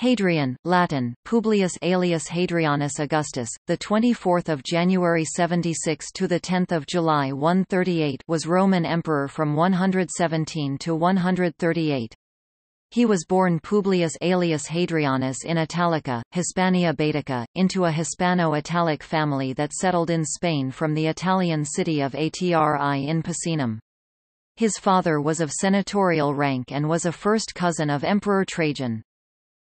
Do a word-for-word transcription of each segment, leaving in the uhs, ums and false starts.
Hadrian, Latin, Publius Aelius Hadrianus Augustus, the twenty-fourth of January seventy-six to the tenth of July one thirty-eight, was Roman emperor from one seventeen to one thirty-eight. He was born Publius Aelius Hadrianus in Italica, Hispania Baetica, into a Hispano-Italic family that settled in Spain from the Italian city of Atri in Picenum. His father was of senatorial rank and was a first cousin of Emperor Trajan.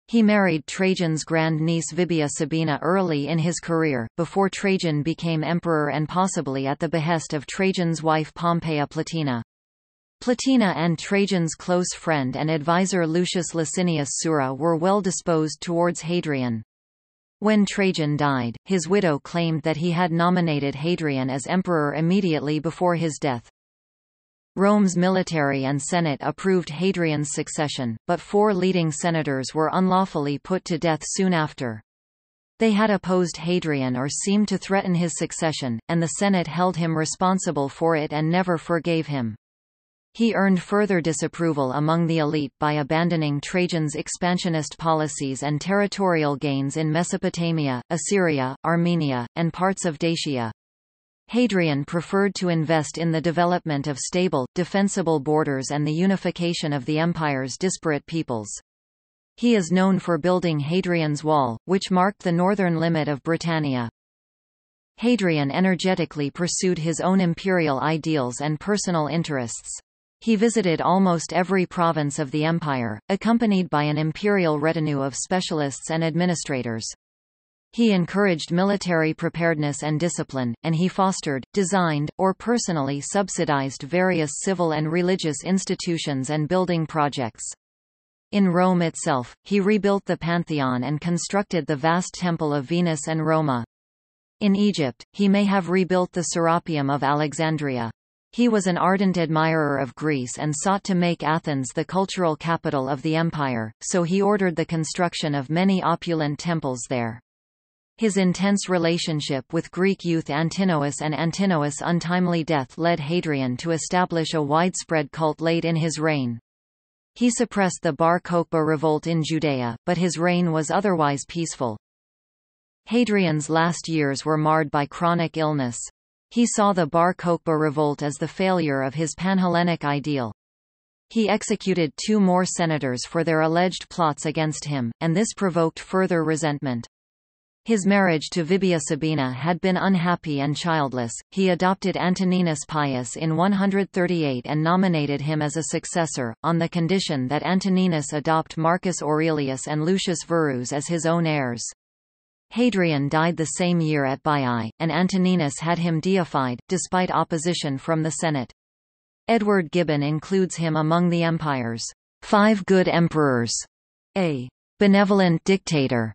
He married Trajan's grand-niece Vibia Sabina early in his career, before Trajan became emperor and possibly at the behest of Trajan's wife Pompeia Plotina. Plotina and Trajan's close friend and advisor Lucius Licinius Sura were well disposed towards Hadrian. When Trajan died, his widow claimed that he had nominated Hadrian as emperor immediately before his death. Rome's military and Senate approved Hadrian's succession, but four leading senators were unlawfully put to death soon after. They had opposed Hadrian or seemed to threaten his succession, and the Senate held him responsible for it and never forgave him. He earned further disapproval among the elite by abandoning Trajan's expansionist policies and territorial gains in Mesopotamia, Assyria, Armenia, and parts of Dacia. Hadrian preferred to invest in the development of stable, defensible borders and the unification of the empire's disparate peoples. He is known for building Hadrian's Wall, which marked the northern limit of Britannia. Hadrian energetically pursued his own imperial ideals and personal interests. He visited almost every province of the empire, accompanied by an imperial retinue of specialists and administrators. He encouraged military preparedness and discipline, and he fostered, designed, or personally subsidized various civil and religious institutions and building projects. In Rome itself, he rebuilt the Pantheon and constructed the vast Temple of Venus and Roma. In Egypt, he may have rebuilt the Serapeum of Alexandria. He was an ardent admirer of Greece and sought to make Athens the cultural capital of the empire, so he ordered the construction of many opulent temples there. His intense relationship with Greek youth Antinous and Antinous' untimely death led Hadrian to establish a widespread cult late in his reign. He suppressed the Bar Kokhba revolt in Judea, but his reign was otherwise peaceful. Hadrian's last years were marred by chronic illness. He saw the Bar Kokhba revolt as the failure of his Panhellenic ideal. He executed two more senators for their alleged plots against him, and this provoked further resentment. His marriage to Vibia Sabina had been unhappy and childless. He adopted Antoninus Pius in one thirty-eight and nominated him as a successor, on the condition that Antoninus adopt Marcus Aurelius and Lucius Verus as his own heirs. Hadrian died the same year at Baiae, and Antoninus had him deified, despite opposition from the Senate. Edward Gibbon includes him among the empire's five good emperors, a benevolent dictator.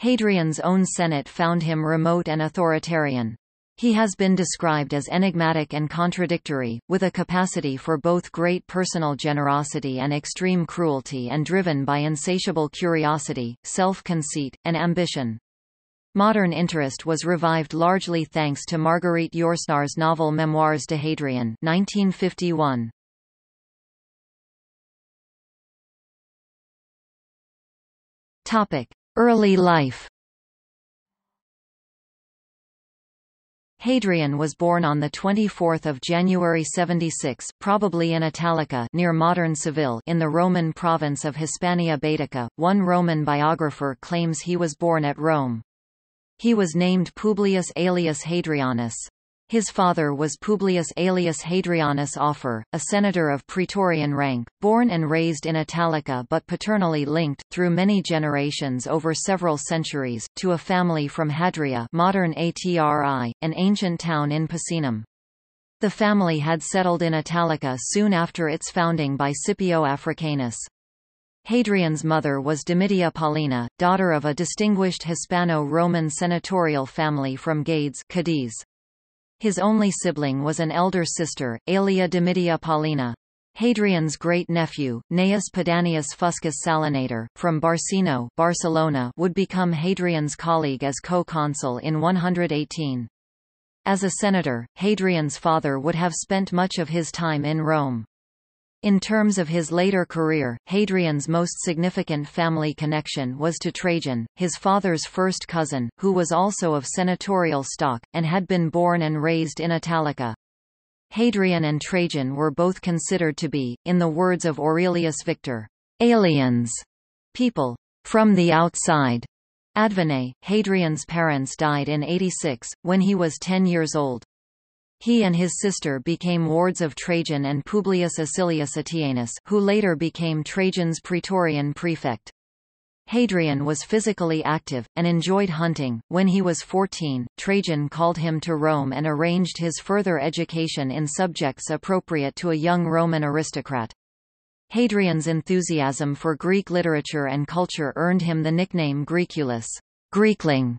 Hadrian's own Senate found him remote and authoritarian. He has been described as enigmatic and contradictory, with a capacity for both great personal generosity and extreme cruelty and driven by insatiable curiosity, self-conceit, and ambition. Modern interest was revived largely thanks to Marguerite Yourcenar's novel Memoirs de Hadrian nineteen fifty-one. Early life. Hadrian was born on the twenty-fourth of January seventy-six, probably in Italica near modern Seville in the Roman province of Hispania Baetica. One Roman biographer claims he was born at Rome. He was named Publius Aelius Hadrianus. His father was Publius Aelius Hadrianus Offer, a senator of Praetorian rank, born and raised in Italica but paternally linked, through many generations over several centuries, to a family from Hadria, modern Atri, an ancient town in Picenum. The family had settled in Italica soon after its founding by Scipio Africanus. Hadrian's mother was Domitia Paulina, daughter of a distinguished Hispano-Roman senatorial family from Gades, Cadiz. His only sibling was an elder sister, Aelia Domitia Paulina. Hadrian's great-nephew, Gnaeus Pedanius Fuscus Salinator, from Barcino, Barcelona, would become Hadrian's colleague as co-consul in one eighteen. As a senator, Hadrian's father would have spent much of his time in Rome. In terms of his later career, Hadrian's most significant family connection was to Trajan, his father's first cousin, who was also of senatorial stock, and had been born and raised in Italica. Hadrian and Trajan were both considered to be, in the words of Aurelius Victor, aliens, people from the outside. Advene, Hadrian's parents died in eighty-six, when he was ten years old. He and his sister became wards of Trajan and Publius Aelius Hadrianus, who later became Trajan's Praetorian prefect. Hadrian was physically active, and enjoyed hunting. When he was fourteen, Trajan called him to Rome and arranged his further education in subjects appropriate to a young Roman aristocrat. Hadrian's enthusiasm for Greek literature and culture earned him the nickname Graeculus, Greekling.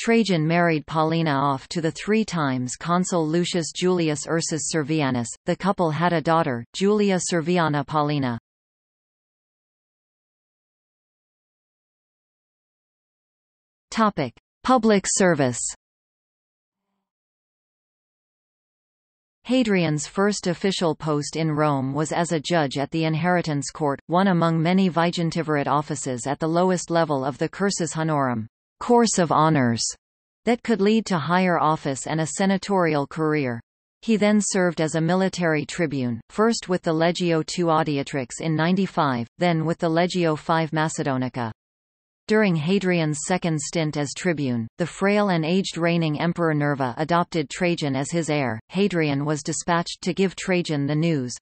Trajan married Paulina off to the three times consul Lucius Julius Ursus Servianus. The couple had a daughter, Julia Serviana Paulina. Topic: Public service. Hadrian's first official post in Rome was as a judge at the inheritance court, one among many vigintivirate offices at the lowest level of the cursus honorum, course of honors, that could lead to higher office and a senatorial career. He then served as a military tribune, first with the Legio two Audiatrix in ninety-five, then with the Legio five Macedonica. During Hadrian's second stint as tribune, the frail and aged reigning emperor Nerva adopted Trajan as his heir. Hadrian was dispatched to give Trajan the news,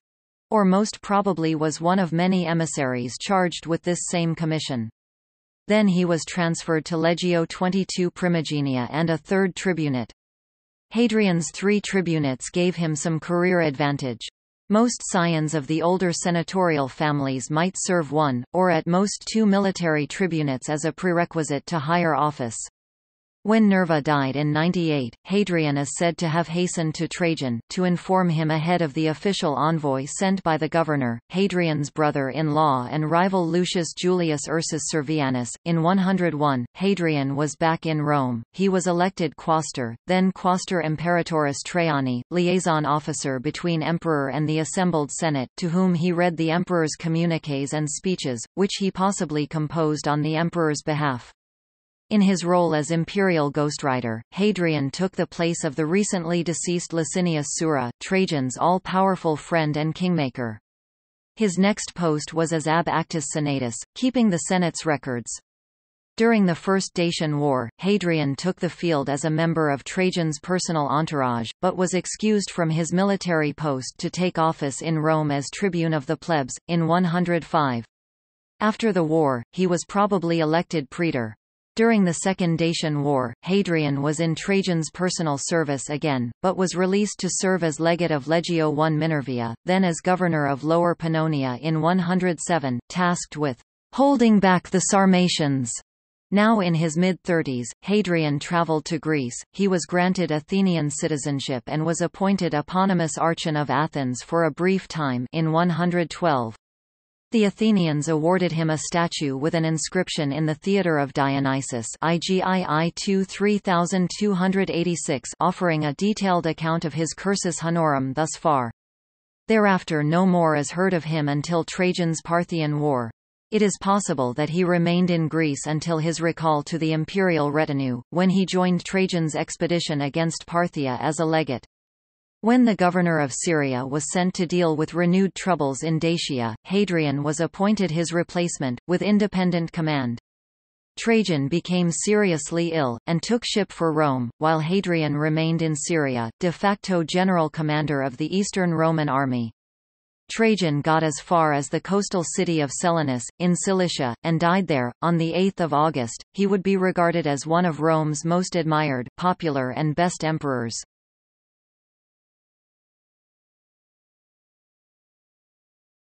or most probably was one of many emissaries charged with this same commission. Then he was transferred to Legio twenty-two Primigenia and a third tribunate. Hadrian's three tribunates gave him some career advantage. Most scions of the older senatorial families might serve one, or at most two military tribunates as a prerequisite to higher office. When Nerva died in ninety-eight, Hadrian is said to have hastened to Trajan, to inform him ahead of the official envoy sent by the governor, Hadrian's brother-in-law and rival Lucius Julius Ursus Servianus. In one hundred one, Hadrian was back in Rome. He was elected quaestor, then quaestor imperatoris Traiani, liaison officer between emperor and the assembled senate, to whom he read the emperor's communiques and speeches, which he possibly composed on the emperor's behalf. In his role as imperial ghostwriter, Hadrian took the place of the recently deceased Licinius Sura, Trajan's all-powerful friend and kingmaker. His next post was as ab actus senatus, keeping the Senate's records. During the First Dacian War, Hadrian took the field as a member of Trajan's personal entourage, but was excused from his military post to take office in Rome as tribune of the plebs, in one hundred five. After the war, he was probably elected praetor. During the Second Dacian War, Hadrian was in Trajan's personal service again, but was released to serve as legate of Legio I Minervia, then as governor of Lower Pannonia in one hundred seven, tasked with holding back the Sarmatians. Now in his mid-thirties, Hadrian traveled to Greece. He was granted Athenian citizenship and was appointed eponymous archon of Athens for a brief time in one hundred twelve. The Athenians awarded him a statue with an inscription in the Theatre of Dionysus I G I I two thirty-two eighty-six offering a detailed account of his cursus honorum thus far. Thereafter no more is heard of him until Trajan's Parthian War. It is possible that he remained in Greece until his recall to the imperial retinue, when he joined Trajan's expedition against Parthia as a legate. When the governor of Syria was sent to deal with renewed troubles in Dacia, Hadrian was appointed his replacement, with independent command. Trajan became seriously ill, and took ship for Rome, while Hadrian remained in Syria, de facto general commander of the Eastern Roman army. Trajan got as far as the coastal city of Selinus, in Cilicia, and died there. On the eighth of August, he would be regarded as one of Rome's most admired, popular and best emperors.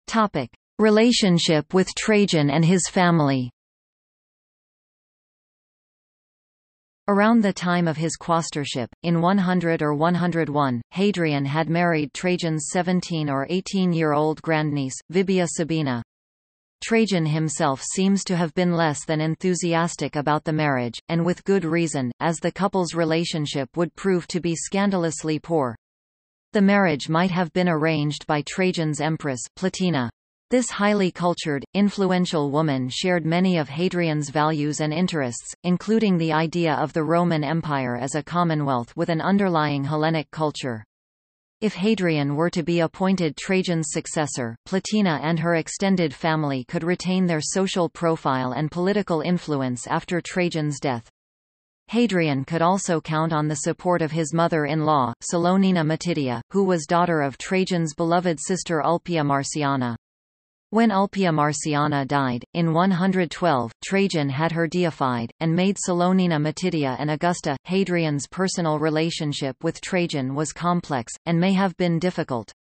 Topic: Relationship with Trajan and his family. Around the time of his quaestorship, in one hundred or one hundred one, Hadrian had married Trajan's seventeen or eighteen-year-old grandniece, Vibia Sabina. Trajan himself seems to have been less than enthusiastic about the marriage, and with good reason, as the couple's relationship would prove to be scandalously poor. The marriage might have been arranged by Trajan's empress, Plotina. This highly cultured, influential woman shared many of Hadrian's values and interests, including the idea of the Roman Empire as a commonwealth with an underlying Hellenic culture. If Hadrian were to be appointed Trajan's successor, Plotina and her extended family could retain their social profile and political influence after Trajan's death. Hadrian could also count on the support of his mother-in-law, Salonina Matidia, who was daughter of Trajan's beloved sister Ulpia Marciana. When Ulpia Marciana died, in one hundred twelve, Trajan had her deified, and made Salonina Matidia and Augusta. Hadrian's personal relationship with Trajan was complex, and may have been difficult.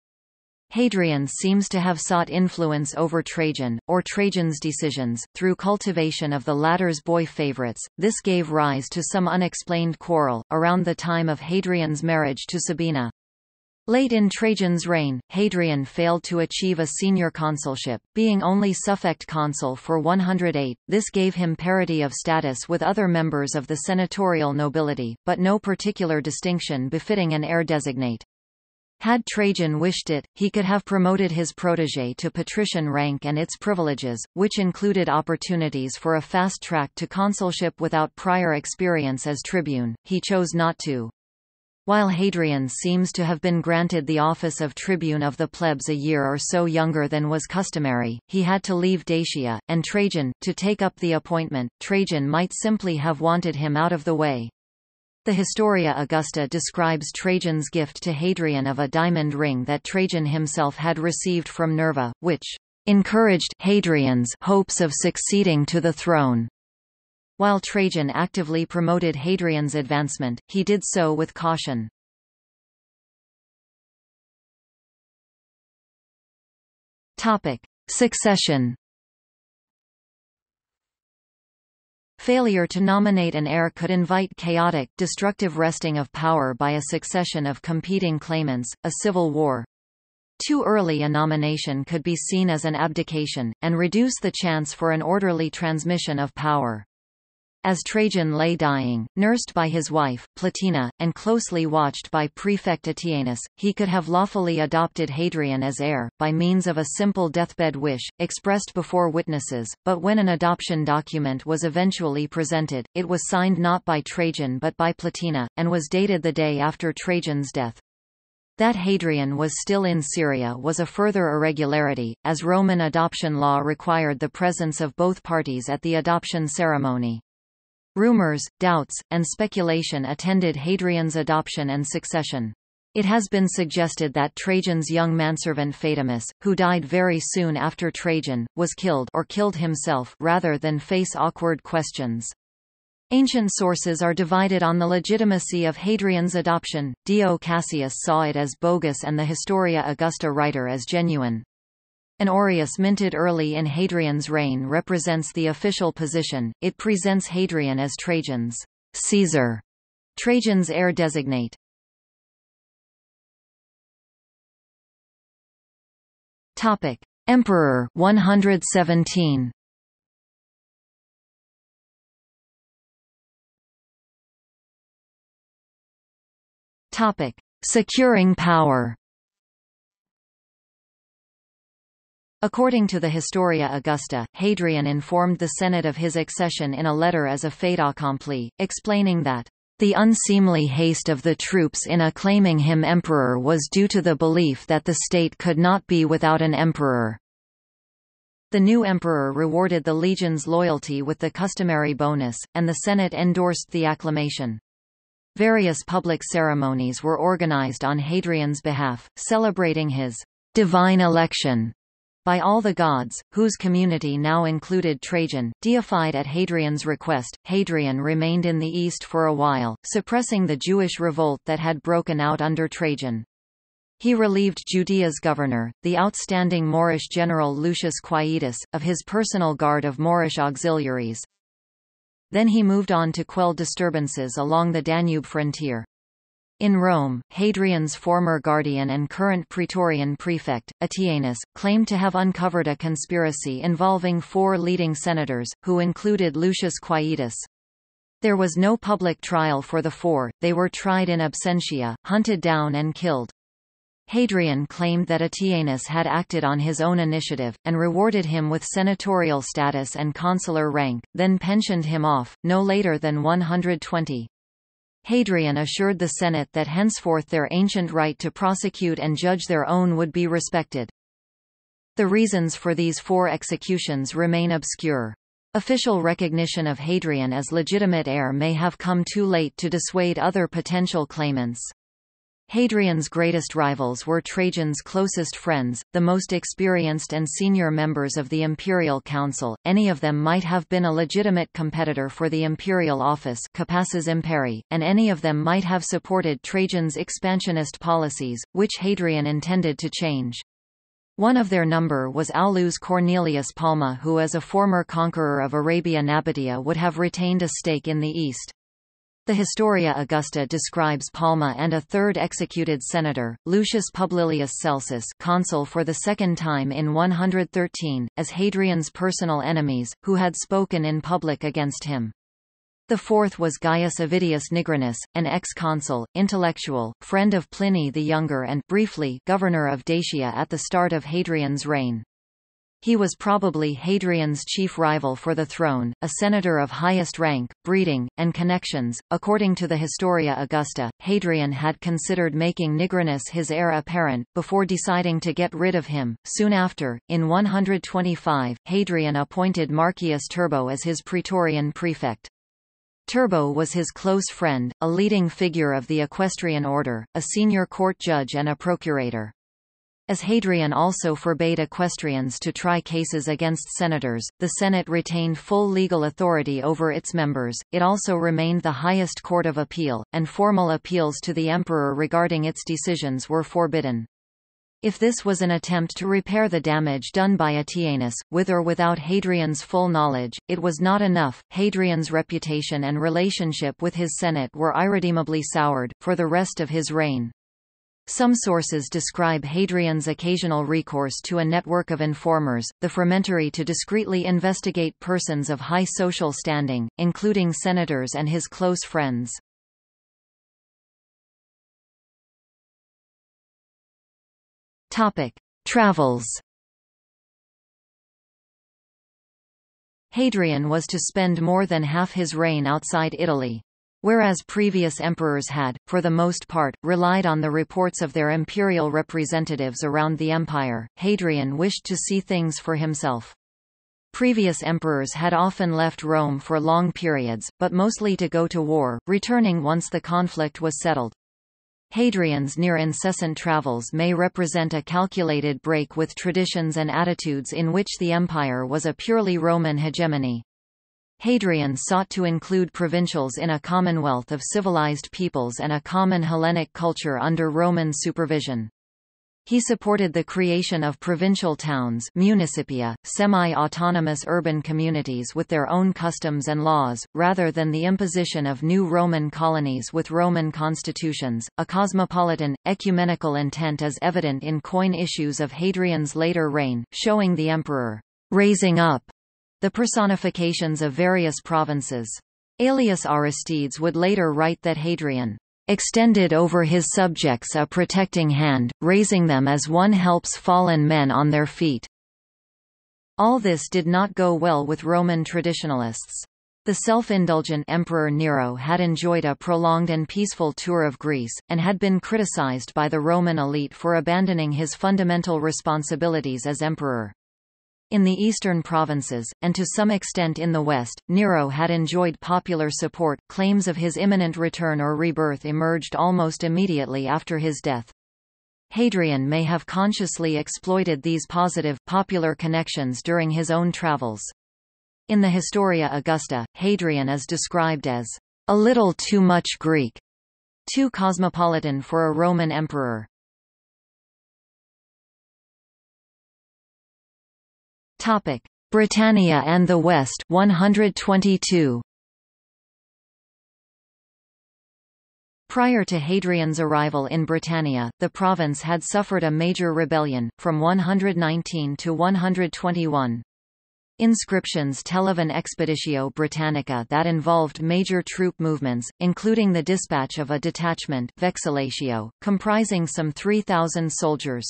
Hadrian seems to have sought influence over Trajan, or Trajan's decisions, through cultivation of the latter's boy favorites. This gave rise to some unexplained quarrel, around the time of Hadrian's marriage to Sabina. Late in Trajan's reign, Hadrian failed to achieve a senior consulship, being only suffect consul for one hundred eight. This gave him parity of status with other members of the senatorial nobility, but no particular distinction befitting an heir designate. Had Trajan wished it, he could have promoted his protege to patrician rank and its privileges, which included opportunities for a fast track to consulship without prior experience as tribune. He chose not to. While Hadrian seems to have been granted the office of tribune of the plebs a year or so younger than was customary, he had to leave Dacia, and Trajan, to take up the appointment. Trajan might simply have wanted him out of the way. The Historia Augusta describes Trajan's gift to Hadrian of a diamond ring that Trajan himself had received from Nerva, which encouraged Hadrian's hopes of succeeding to the throne. While Trajan actively promoted Hadrian's advancement, he did so with caution. Topic: Succession. Failure to nominate an heir could invite chaotic, destructive wresting of power by a succession of competing claimants, a civil war. Too early a nomination could be seen as an abdication, and reduce the chance for an orderly transmission of power. As Trajan lay dying, nursed by his wife, Plotina, and closely watched by Prefect Atianus, he could have lawfully adopted Hadrian as heir, by means of a simple deathbed wish, expressed before witnesses, but when an adoption document was eventually presented, it was signed not by Trajan but by Plotina, and was dated the day after Trajan's death. That Hadrian was still in Syria was a further irregularity, as Roman adoption law required the presence of both parties at the adoption ceremony. Rumors, doubts, and speculation attended Hadrian's adoption and succession. It has been suggested that Trajan's young manservant Fatimus, who died very soon after Trajan, was killed or killed himself rather than face awkward questions. Ancient sources are divided on the legitimacy of Hadrian's adoption. Dio Cassius saw it as bogus and the Historia Augusta writer as genuine. An aureus minted early in Hadrian's reign represents the official position. It presents Hadrian as Trajan's Caesar, Trajan's heir designate. Topic: Emperor one hundred seventeen. Topic: Securing power. According to the Historia Augusta, Hadrian informed the Senate of his accession in a letter as a fait accompli, explaining that, "...the unseemly haste of the troops in acclaiming him emperor was due to the belief that the state could not be without an emperor." The new emperor rewarded the legion's loyalty with the customary bonus, and the Senate endorsed the acclamation. Various public ceremonies were organized on Hadrian's behalf, celebrating his "...divine election." By all the gods, whose community now included Trajan, deified at Hadrian's request. Hadrian remained in the east for a while, suppressing the Jewish revolt that had broken out under Trajan. He relieved Judea's governor, the outstanding Moorish general Lucius Quietus, of his personal guard of Moorish auxiliaries. Then he moved on to quell disturbances along the Danube frontier. In Rome, Hadrian's former guardian and current Praetorian prefect, Atianus, claimed to have uncovered a conspiracy involving four leading senators, who included Lucius Quietus. There was no public trial for the four, they were tried in absentia, hunted down and killed. Hadrian claimed that Atienus had acted on his own initiative, and rewarded him with senatorial status and consular rank, then pensioned him off, no later than one hundred twenty. Hadrian assured the Senate that henceforth their ancient right to prosecute and judge their own would be respected. The reasons for these four executions remain obscure. Official recognition of Hadrian as legitimate heir may have come too late to dissuade other potential claimants. Hadrian's greatest rivals were Trajan's closest friends, the most experienced and senior members of the imperial council. Any of them might have been a legitimate competitor for the imperial office, capaces imperii, and any of them might have supported Trajan's expansionist policies, which Hadrian intended to change. One of their number was Aulus Cornelius Palma, who as a former conqueror of Arabia Nabatea would have retained a stake in the east. The Historia Augusta describes Palma and a third executed senator, Lucius Publilius Celsus, consul for the second time in one hundred thirteen, as Hadrian's personal enemies, who had spoken in public against him. The fourth was Gaius Avidius Nigrinus, an ex-consul, intellectual, friend of Pliny the Younger and, briefly, governor of Dacia at the start of Hadrian's reign. He was probably Hadrian's chief rival for the throne, a senator of highest rank, breeding, and connections. According to the Historia Augusta, Hadrian had considered making Nigrinus his heir apparent, before deciding to get rid of him. Soon after, in one hundred twenty-five, Hadrian appointed Marcius Turbo as his Praetorian prefect. Turbo was his close friend, a leading figure of the equestrian order, a senior court judge and a procurator. As Hadrian also forbade equestrians to try cases against senators, the Senate retained full legal authority over its members. It also remained the highest court of appeal, and formal appeals to the emperor regarding its decisions were forbidden. If this was an attempt to repair the damage done by Atienus, with or without Hadrian's full knowledge, it was not enough. Hadrian's reputation and relationship with his Senate were irredeemably soured, for the rest of his reign. Some sources describe Hadrian's occasional recourse to a network of informers, the fomentari, to discreetly investigate persons of high social standing, including senators and his close friends. Topic: Travels. Hadrian was to spend more than half his reign outside Italy. Whereas previous emperors had, for the most part, relied on the reports of their imperial representatives around the empire, Hadrian wished to see things for himself. Previous emperors had often left Rome for long periods, but mostly to go to war, returning once the conflict was settled. Hadrian's near-incessant travels may represent a calculated break with traditions and attitudes in which the empire was a purely Roman hegemony. Hadrian sought to include provincials in a commonwealth of civilized peoples and a common Hellenic culture under Roman supervision. He supported the creation of provincial towns, municipia, semi-autonomous urban communities with their own customs and laws, rather than the imposition of new Roman colonies with Roman constitutions. A cosmopolitan, ecumenical intent is evident in coin issues of Hadrian's later reign, showing the emperor raising up the personifications of various provinces. Aelius Aristides would later write that Hadrian extended over his subjects a protecting hand, raising them as one helps fallen men on their feet. All this did not go well with Roman traditionalists. The self-indulgent Emperor Nero had enjoyed a prolonged and peaceful tour of Greece, and had been criticized by the Roman elite for abandoning his fundamental responsibilities as emperor. In the eastern provinces, and to some extent in the west, Nero had enjoyed popular support. Claims of his imminent return or rebirth emerged almost immediately after his death. Hadrian may have consciously exploited these positive, popular connections during his own travels. In the Historia Augusta, Hadrian is described as a little too much Greek, too cosmopolitan for a Roman emperor. Topic: Britannia and the West, one hundred twenty-two. Prior to Hadrian's arrival in Britannia, the province had suffered a major rebellion, from one hundred nineteen to one hundred twenty-one. Inscriptions tell of an expeditio Britannica that involved major troop movements, including the dispatch of a detachment vexilatio, comprising some three thousand soldiers.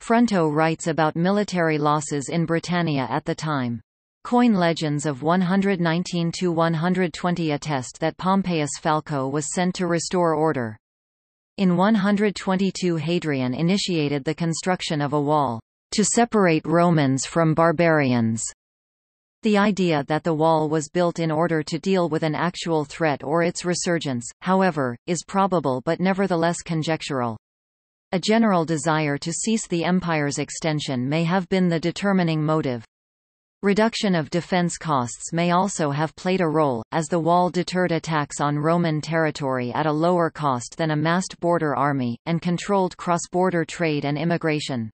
Fronto writes about military losses in Britannia at the time. Coin legends of one nineteen to one twenty attest that Pompeius Falco was sent to restore order. In one twenty-two, Hadrian initiated the construction of a wall to separate Romans from barbarians. The idea that the wall was built in order to deal with an actual threat or its resurgence, however, is probable but nevertheless conjectural. A general desire to cease the empire's extension may have been the determining motive. Reduction of defense costs may also have played a role, as the wall deterred attacks on Roman territory at a lower cost than a massed border army, and controlled cross-border trade and immigration.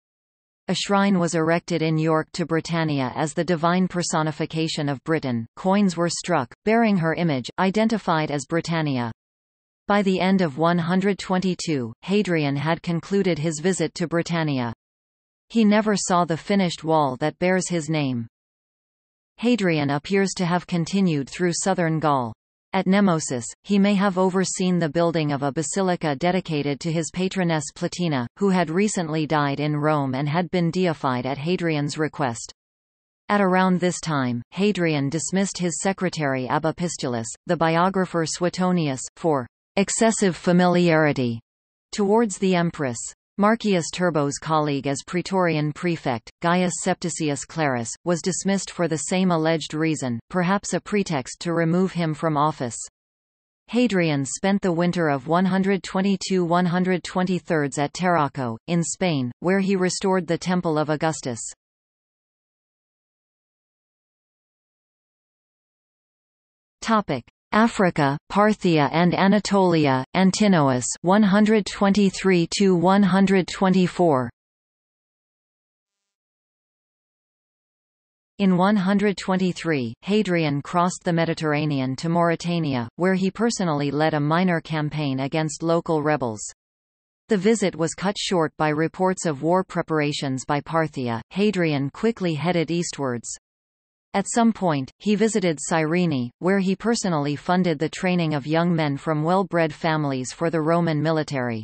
A shrine was erected in York to Britannia as the divine personification of Britain. Coins were struck, bearing her image, identified as Britannia. By the end of one twenty-two, Hadrian had concluded his visit to Britannia. He never saw the finished wall that bears his name. Hadrian appears to have continued through southern Gaul. At Nemosis, he may have overseen the building of a basilica dedicated to his patroness Plotina, who had recently died in Rome and had been deified at Hadrian's request. At around this time, Hadrian dismissed his secretary Abba Pistulus, the biographer Suetonius, for excessive familiarity towards the empress. Marcius Turbo's colleague as Praetorian prefect, Gaius Septicius Clarus, was dismissed for the same alleged reason, perhaps a pretext to remove him from office. Hadrian spent the winter of one twenty-two to one twenty-three at Tarraco, in Spain, where he restored the Temple of Augustus. Topic: Africa, Parthia and Anatolia, Antinous one twenty-three to one twenty-four. In one twenty-three, Hadrian crossed the Mediterranean to Mauritania, where he personally led a minor campaign against local rebels. The visit was cut short by reports of war preparations by Parthia. Hadrian quickly headed eastwards. At some point, he visited Cyrene, where he personally funded the training of young men from well-bred families for the Roman military.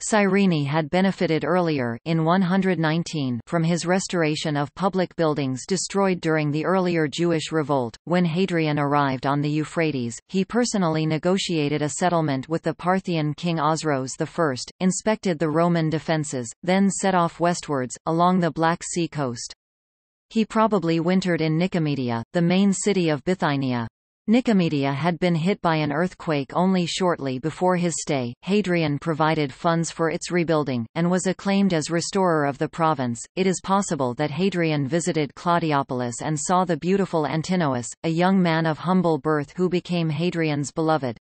Cyrene had benefited earlier in one nineteen from his restoration of public buildings destroyed during the earlier Jewish revolt. When Hadrian arrived on the Euphrates, he personally negotiated a settlement with the Parthian king Osroes the First, inspected the Roman defences, then set off westwards, along the Black Sea coast. He probably wintered in Nicomedia, the main city of Bithynia. Nicomedia had been hit by an earthquake only shortly before his stay. Hadrian provided funds for its rebuilding, and was acclaimed as restorer of the province. It is possible that Hadrian visited Claudiopolis and saw the beautiful Antinous, a young man of humble birth who became Hadrian's beloved.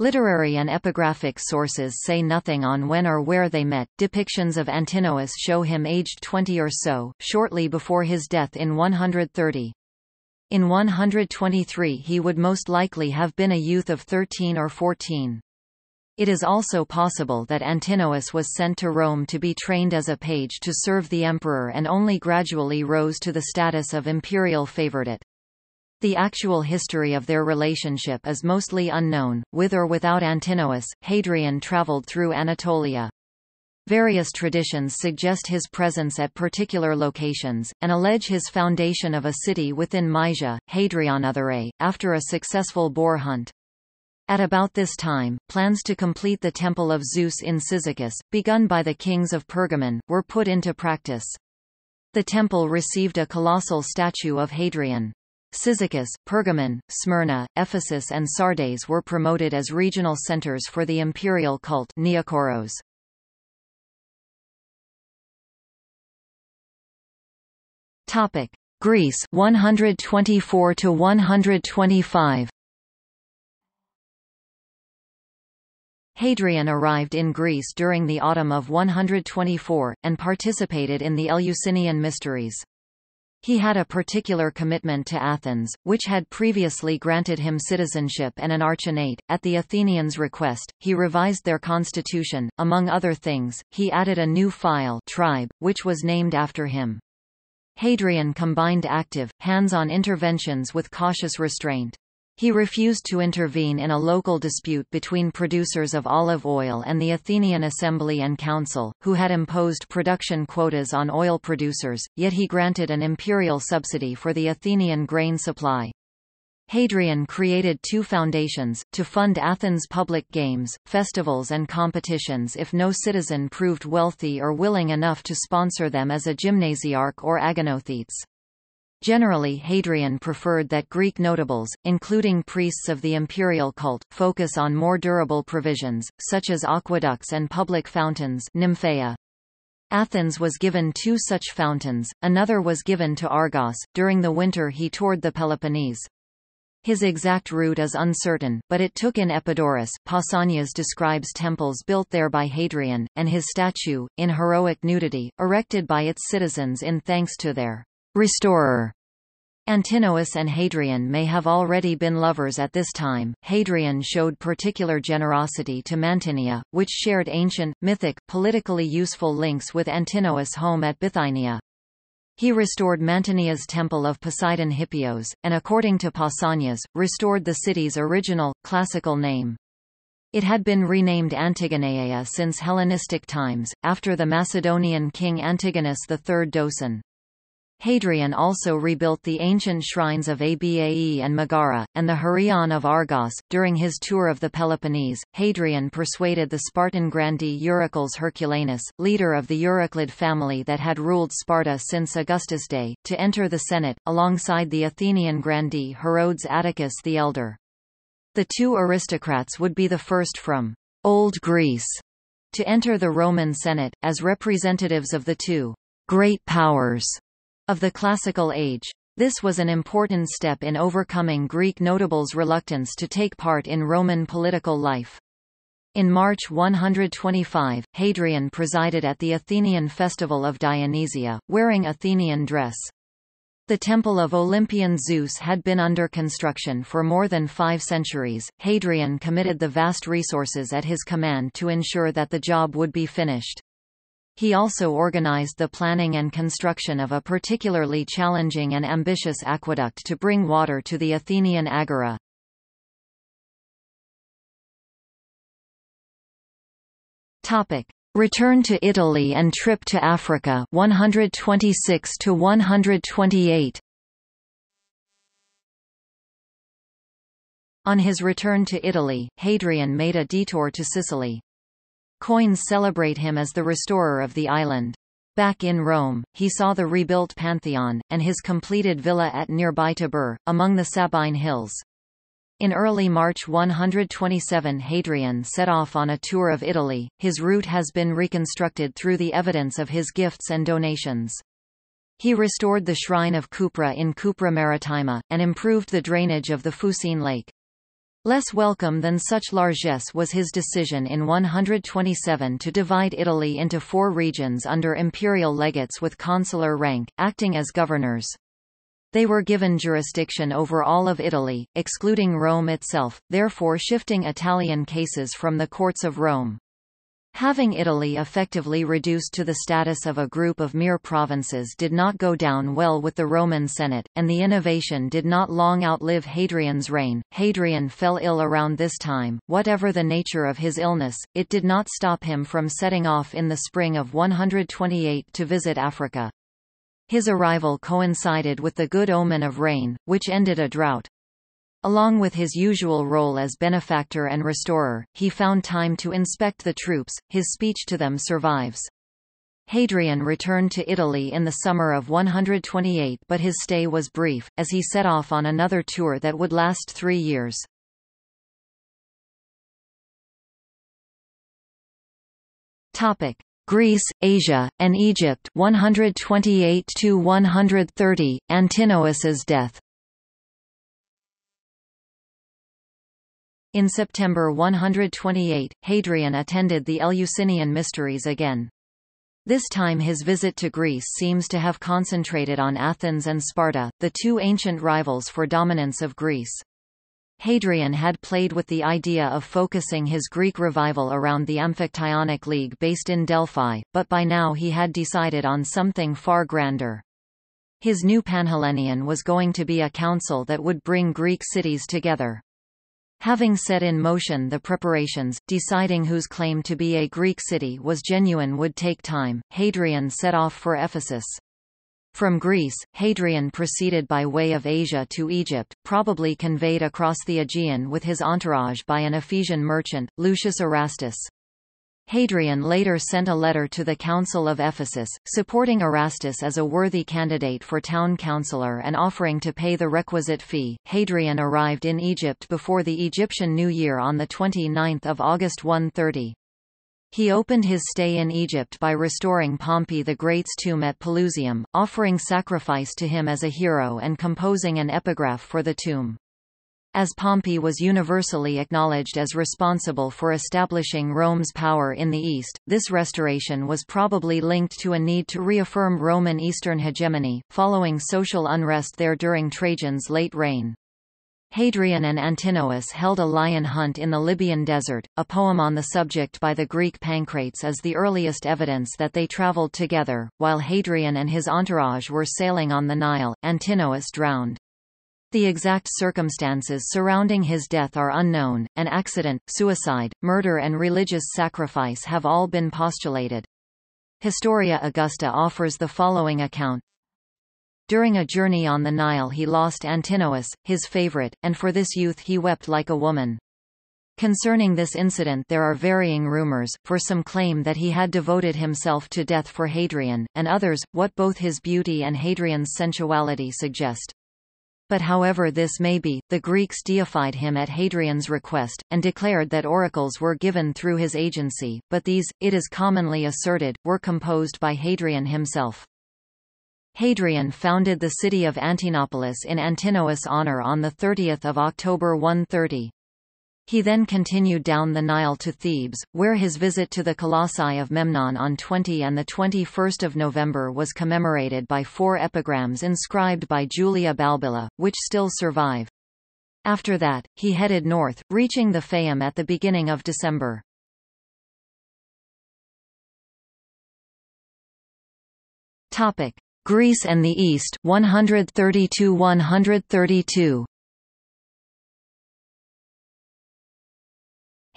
Literary and epigraphic sources say nothing on when or where they met. Depictions of Antinous show him aged twenty or so, shortly before his death in one thirty. In one twenty-three he would most likely have been a youth of thirteen or fourteen. It is also possible that Antinous was sent to Rome to be trained as a page to serve the emperor and only gradually rose to the status of imperial favorite. The actual history of their relationship is mostly unknown. With or without Antinous, Hadrian traveled through Anatolia. Various traditions suggest his presence at particular locations, and allege his foundation of a city within Mysia, Hadrianotherae, after a successful boar hunt. At about this time, plans to complete the Temple of Zeus in Cyzicus, begun by the kings of Pergamon, were put into practice. The temple received a colossal statue of Hadrian. Cyzicus, Pergamon, Smyrna, Ephesus and Sardes were promoted as regional centers for the imperial cult Neokoros. Topic: Greece one twenty-four to one twenty-five. Hadrian arrived in Greece during the autumn of one twenty-four and participated in the Eleusinian Mysteries. He had a particular commitment to Athens, which had previously granted him citizenship and an archonate. At the Athenians' request, he revised their constitution. Among other things, he added a new file, tribe, which was named after him. Hadrian combined active, hands-on interventions with cautious restraint. He refused to intervene in a local dispute between producers of olive oil and the Athenian Assembly and Council, who had imposed production quotas on oil producers, yet he granted an imperial subsidy for the Athenian grain supply. Hadrian created two foundations, to fund Athens' public games, festivals and competitions if no citizen proved wealthy or willing enough to sponsor them as a gymnasiarch or aganothetes. Generally, Hadrian preferred that Greek notables, including priests of the imperial cult, focus on more durable provisions, such as aqueducts and public fountains, nymphaea. Athens was given two such fountains, another was given to Argos. During the winter he toured the Peloponnese. His exact route is uncertain, but it took in Epidaurus. Pausanias describes temples built there by Hadrian, and his statue, in heroic nudity, erected by its citizens in thanks to their restorer. Antinous and Hadrian may have already been lovers at this time. Hadrian showed particular generosity to Mantinea, which shared ancient, mythic, politically useful links with Antinous' home at Bithynia. He restored Mantinea's temple of Poseidon Hippios, and according to Pausanias, restored the city's original, classical name. It had been renamed Antigoneia since Hellenistic times, after the Macedonian king Antigonus the third Doson. Hadrian also rebuilt the ancient shrines of Abae and Megara, and the Herion of Argos. During his tour of the Peloponnese, Hadrian persuaded the Spartan grandee Eurycles Herculanus, leader of the Euryclid family that had ruled Sparta since Augustus' day, to enter the Senate, alongside the Athenian grandee Herodes Atticus the Elder. The two aristocrats would be the first from Old Greece to enter the Roman Senate, as representatives of the two great powers of the classical age. This was an important step in overcoming Greek notables' reluctance to take part in Roman political life. In March one twenty-five, Hadrian presided at the Athenian festival of Dionysia, wearing Athenian dress. The temple of Olympian Zeus had been under construction for more than five centuries. Hadrian committed the vast resources at his command to ensure that the job would be finished. He also organized the planning and construction of a particularly challenging and ambitious aqueduct to bring water to the Athenian agora. Topic: Return to Italy and trip to Africa, one twenty-six to one twenty-eight. On his return to Italy, Hadrian made a detour to Sicily. Coins celebrate him as the restorer of the island. Back in Rome, he saw the rebuilt Pantheon, and his completed villa at nearby Tibur, among the Sabine Hills. In early March one twenty-seven, Hadrian set off on a tour of Italy. His route has been reconstructed through the evidence of his gifts and donations. He restored the shrine of Cupra in Cupra Maritima, and improved the drainage of the Fucine Lake. Less welcome than such largesse was his decision in one twenty-seven to divide Italy into four regions under imperial legates with consular rank, acting as governors. They were given jurisdiction over all of Italy, excluding Rome itself, therefore shifting Italian cases from the courts of Rome. Having Italy effectively reduced to the status of a group of mere provinces did not go down well with the Roman Senate, and the innovation did not long outlive Hadrian's reign. Hadrian fell ill around this time. Whatever the nature of his illness, it did not stop him from setting off in the spring of one twenty-eight to visit Africa. His arrival coincided with the good omen of rain, which ended a drought. Along with his usual role as benefactor and restorer, he found time to inspect the troops. His speech to them survives. Hadrian returned to Italy in the summer of one twenty-eight, but his stay was brief, as he set off on another tour that would last three years. Topic: Greece, Asia, and Egypt, one twenty-eight to one thirty. Antinous' death. In September one twenty-eight, Hadrian attended the Eleusinian Mysteries again. This time his visit to Greece seems to have concentrated on Athens and Sparta, the two ancient rivals for dominance of Greece. Hadrian had played with the idea of focusing his Greek revival around the Amphictyonic League based in Delphi, but by now he had decided on something far grander. His new Panhellenion was going to be a council that would bring Greek cities together. Having set in motion the preparations, deciding whose claim to be a Greek city was genuine would take time, Hadrian set off for Ephesus. From Greece, Hadrian proceeded by way of Asia to Egypt, probably conveyed across the Aegean with his entourage by an Ephesian merchant, Lucius Erastus. Hadrian later sent a letter to the Council of Ephesus, supporting Erastus as a worthy candidate for town councillor and offering to pay the requisite fee. Hadrian arrived in Egypt before the Egyptian New Year on the twenty-ninth of August one thirty. He opened his stay in Egypt by restoring Pompey the Great's tomb at Pelusium, offering sacrifice to him as a hero and composing an epigraph for the tomb. As Pompey was universally acknowledged as responsible for establishing Rome's power in the East, this restoration was probably linked to a need to reaffirm Roman Eastern hegemony, following social unrest there during Trajan's late reign. Hadrian and Antinous held a lion hunt in the Libyan desert, a poem on the subject by the Greek Pancrates is the earliest evidence that they traveled together. While Hadrian and his entourage were sailing on the Nile, Antinous drowned. The exact circumstances surrounding his death are unknown. An accident, suicide, murder and religious sacrifice have all been postulated. Historia Augusta offers the following account. During a journey on the Nile he lost Antinous, his favorite, and for this youth he wept like a woman. Concerning this incident there are varying rumors, for some claim that he had devoted himself to death for Hadrian, and others, what both his beauty and Hadrian's sensuality suggest. But however this may be, the Greeks deified him at Hadrian's request, and declared that oracles were given through his agency, but these, it is commonly asserted, were composed by Hadrian himself. Hadrian founded the city of Antinopolis in Antinous' honor on the thirtieth of October one thirty. He then continued down the Nile to Thebes, where his visit to the Colossi of Memnon on the twentieth and the twenty-first of November was commemorated by four epigrams inscribed by Julia Balbilla, which still survive. After that, he headed north, reaching the Fayum at the beginning of December. Topic: Greece and the East, one thirty-two to one thirty-two.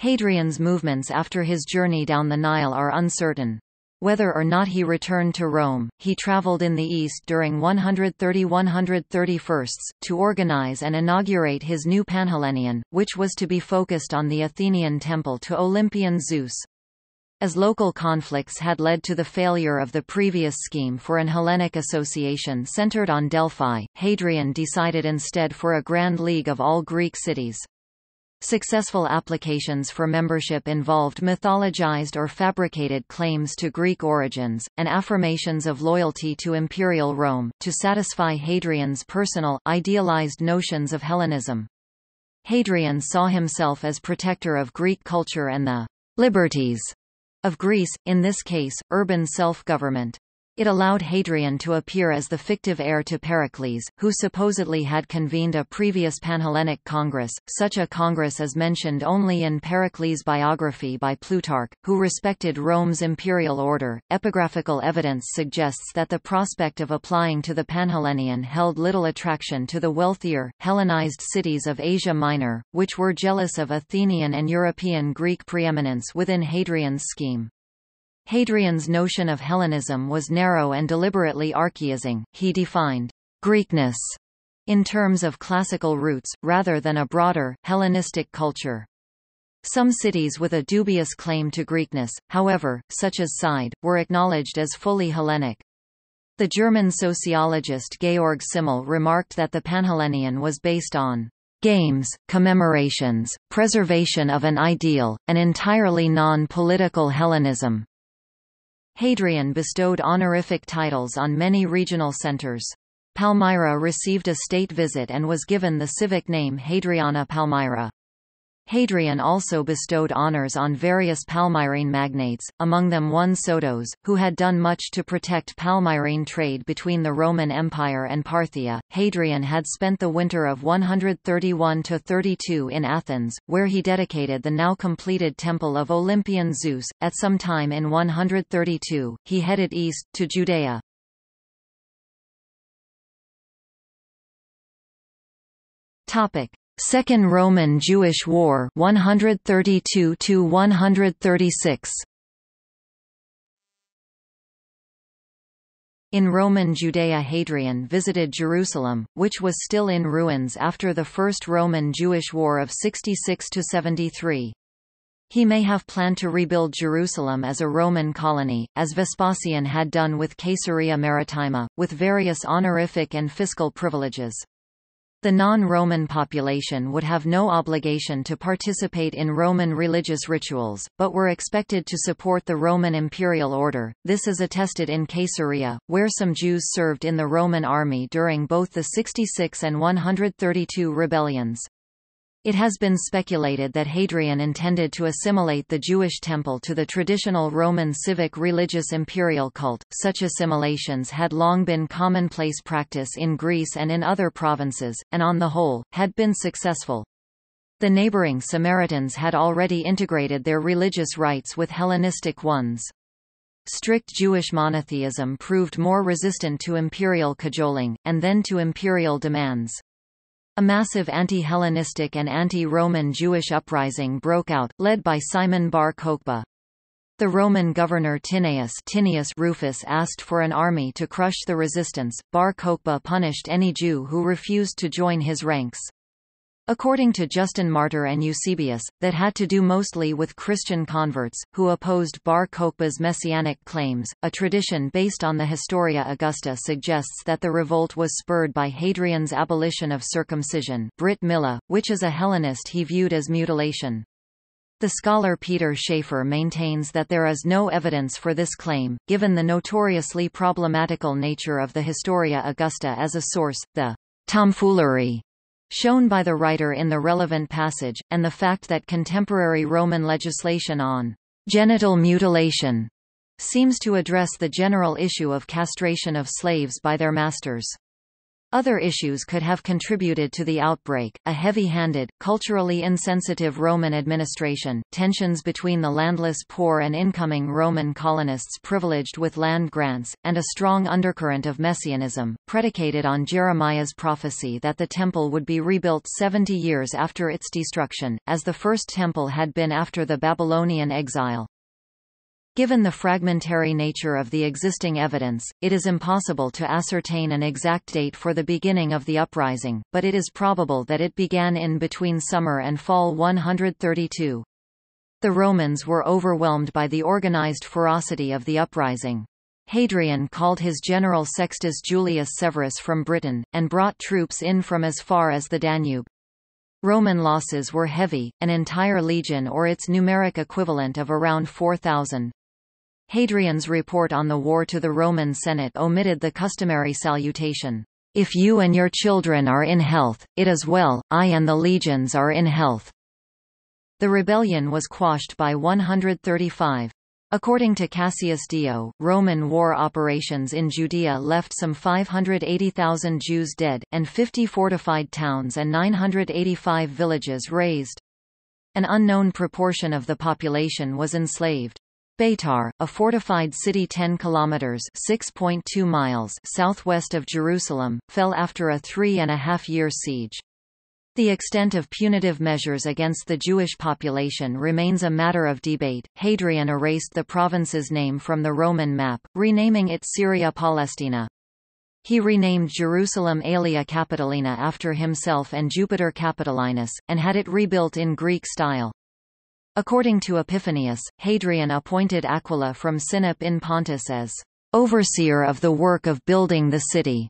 Hadrian's movements after his journey down the Nile are uncertain. Whether or not he returned to Rome, he traveled in the East during one thirty to one thirty-one to organize and inaugurate his new Panhellenion, which was to be focused on the Athenian temple to Olympian Zeus. As local conflicts had led to the failure of the previous scheme for an Hellenic association centered on Delphi, Hadrian decided instead for a Grand League of all Greek cities. Successful applications for membership involved mythologized or fabricated claims to Greek origins, and affirmations of loyalty to Imperial Rome, to satisfy Hadrian's personal, idealized notions of Hellenism. Hadrian saw himself as protector of Greek culture and the liberties of Greece, in this case, urban self-government. It allowed Hadrian to appear as the fictive heir to Pericles, who supposedly had convened a previous Panhellenic Congress. Such a Congress is mentioned only in Pericles' biography by Plutarch, who respected Rome's imperial order. Epigraphical evidence suggests that the prospect of applying to the Panhellenion held little attraction to the wealthier, Hellenized cities of Asia Minor, which were jealous of Athenian and European Greek preeminence within Hadrian's scheme. Hadrian's notion of Hellenism was narrow and deliberately archaizing. He defined Greekness in terms of classical roots, rather than a broader, Hellenistic culture. Some cities with a dubious claim to Greekness, however, such as Side, were acknowledged as fully Hellenic. The German sociologist Georg Simmel remarked that the Panhellenion was based on games, commemorations, preservation of an ideal, an entirely non-political Hellenism. Hadrian bestowed honorific titles on many regional centers. Palmyra received a state visit and was given the civic name Hadriana Palmyra. Hadrian also bestowed honors on various Palmyrene magnates, among them one Sotos, who had done much to protect Palmyrene trade between the Roman Empire and Parthia. Hadrian had spent the winter of one thirty-one to thirty-two in Athens, where he dedicated the now completed Temple of Olympian Zeus. At some time in one thirty-two, he headed east, to Judea. Topic: Second Roman Jewish War one thirty-two to one thirty-six. In Roman Judea, Hadrian visited Jerusalem, which was still in ruins after the First Roman Jewish War of sixty-six to seventy-three. He may have planned to rebuild Jerusalem as a Roman colony, as Vespasian had done with Caesarea Maritima, with various honorific and fiscal privileges. The non-Roman population would have no obligation to participate in Roman religious rituals, but were expected to support the Roman imperial order. This is attested in Caesarea, where some Jews served in the Roman army during both the sixty-six and one thirty-two rebellions. It has been speculated that Hadrian intended to assimilate the Jewish temple to the traditional Roman civic religious imperial cult. Such assimilations had long been commonplace practice in Greece and in other provinces, and on the whole, had been successful. The neighboring Samaritans had already integrated their religious rites with Hellenistic ones. Strict Jewish monotheism proved more resistant to imperial cajoling, and then to imperial demands. A massive anti-Hellenistic and anti-Roman Jewish uprising broke out, led by Simon Bar Kokhba. The Roman governor Tineus, Tineus Rufus asked for an army to crush the resistance. Bar Kokhba punished any Jew who refused to join his ranks. According to Justin Martyr and Eusebius, that had to do mostly with Christian converts, who opposed Bar Kokhba's messianic claims. A tradition based on the Historia Augusta suggests that the revolt was spurred by Hadrian's abolition of circumcision, Brit Milah, which as a Hellenist he viewed as mutilation. The scholar Peter Schaefer maintains that there is no evidence for this claim, given the notoriously problematical nature of the Historia Augusta as a source, the tomfoolery shown by the writer in the relevant passage, and the fact that contemporary Roman legislation on genital mutilation seems to address the general issue of castration of slaves by their masters. Other issues could have contributed to the outbreak: a heavy-handed, culturally insensitive Roman administration, tensions between the landless poor and incoming Roman colonists privileged with land grants, and a strong undercurrent of messianism, predicated on Jeremiah's prophecy that the temple would be rebuilt seventy years after its destruction, as the first temple had been after the Babylonian exile. Given the fragmentary nature of the existing evidence, it is impossible to ascertain an exact date for the beginning of the uprising, but it is probable that it began in between summer and fall one thirty-two. The Romans were overwhelmed by the organized ferocity of the uprising. Hadrian called his general Sextus Julius Severus from Britain, and brought troops in from as far as the Danube. Roman losses were heavy, an entire legion or its numeric equivalent of around four thousand. Hadrian's report on the war to the Roman Senate omitted the customary salutation, "If you and your children are in health, it is well, I and the legions are in health." The rebellion was quashed by one thirty-five. According to Cassius Dio, Roman war operations in Judea left some five hundred eighty thousand Jews dead, and fifty fortified towns and nine hundred eighty-five villages razed. An unknown proportion of the population was enslaved. Baitar, a fortified city ten kilometers (six point two miles) southwest of Jerusalem, fell after a three-and-a-half-year siege. The extent of punitive measures against the Jewish population remains a matter of debate. Hadrian erased the province's name from the Roman map, renaming it Syria Palestina. He renamed Jerusalem Aelia Capitolina after himself and Jupiter Capitolinus, and had it rebuilt in Greek style. According to Epiphanius, Hadrian appointed Aquila from Sinope in Pontus as overseer of the work of building the city,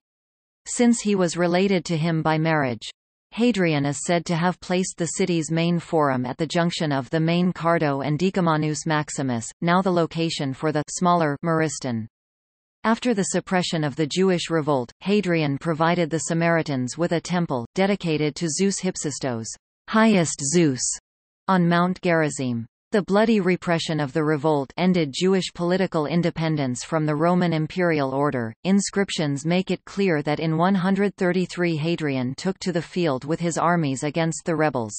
since he was related to him by marriage. Hadrian is said to have placed the city's main forum at the junction of the main Cardo and Decumanus Maximus, now the location for the smaller Mariston. After the suppression of the Jewish revolt, Hadrian provided the Samaritans with a temple, dedicated to Zeus Hypsistos, highest Zeus, on Mount Gerizim. The bloody repression of the revolt ended Jewish political independence from the Roman imperial order. Inscriptions make it clear that in one thirty-three Hadrian took to the field with his armies against the rebels.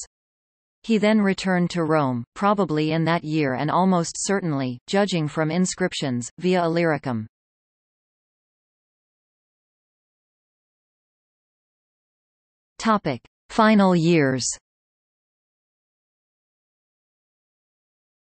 He then returned to Rome, probably in that year and almost certainly, judging from inscriptions, via Illyricum. Topic: Final years.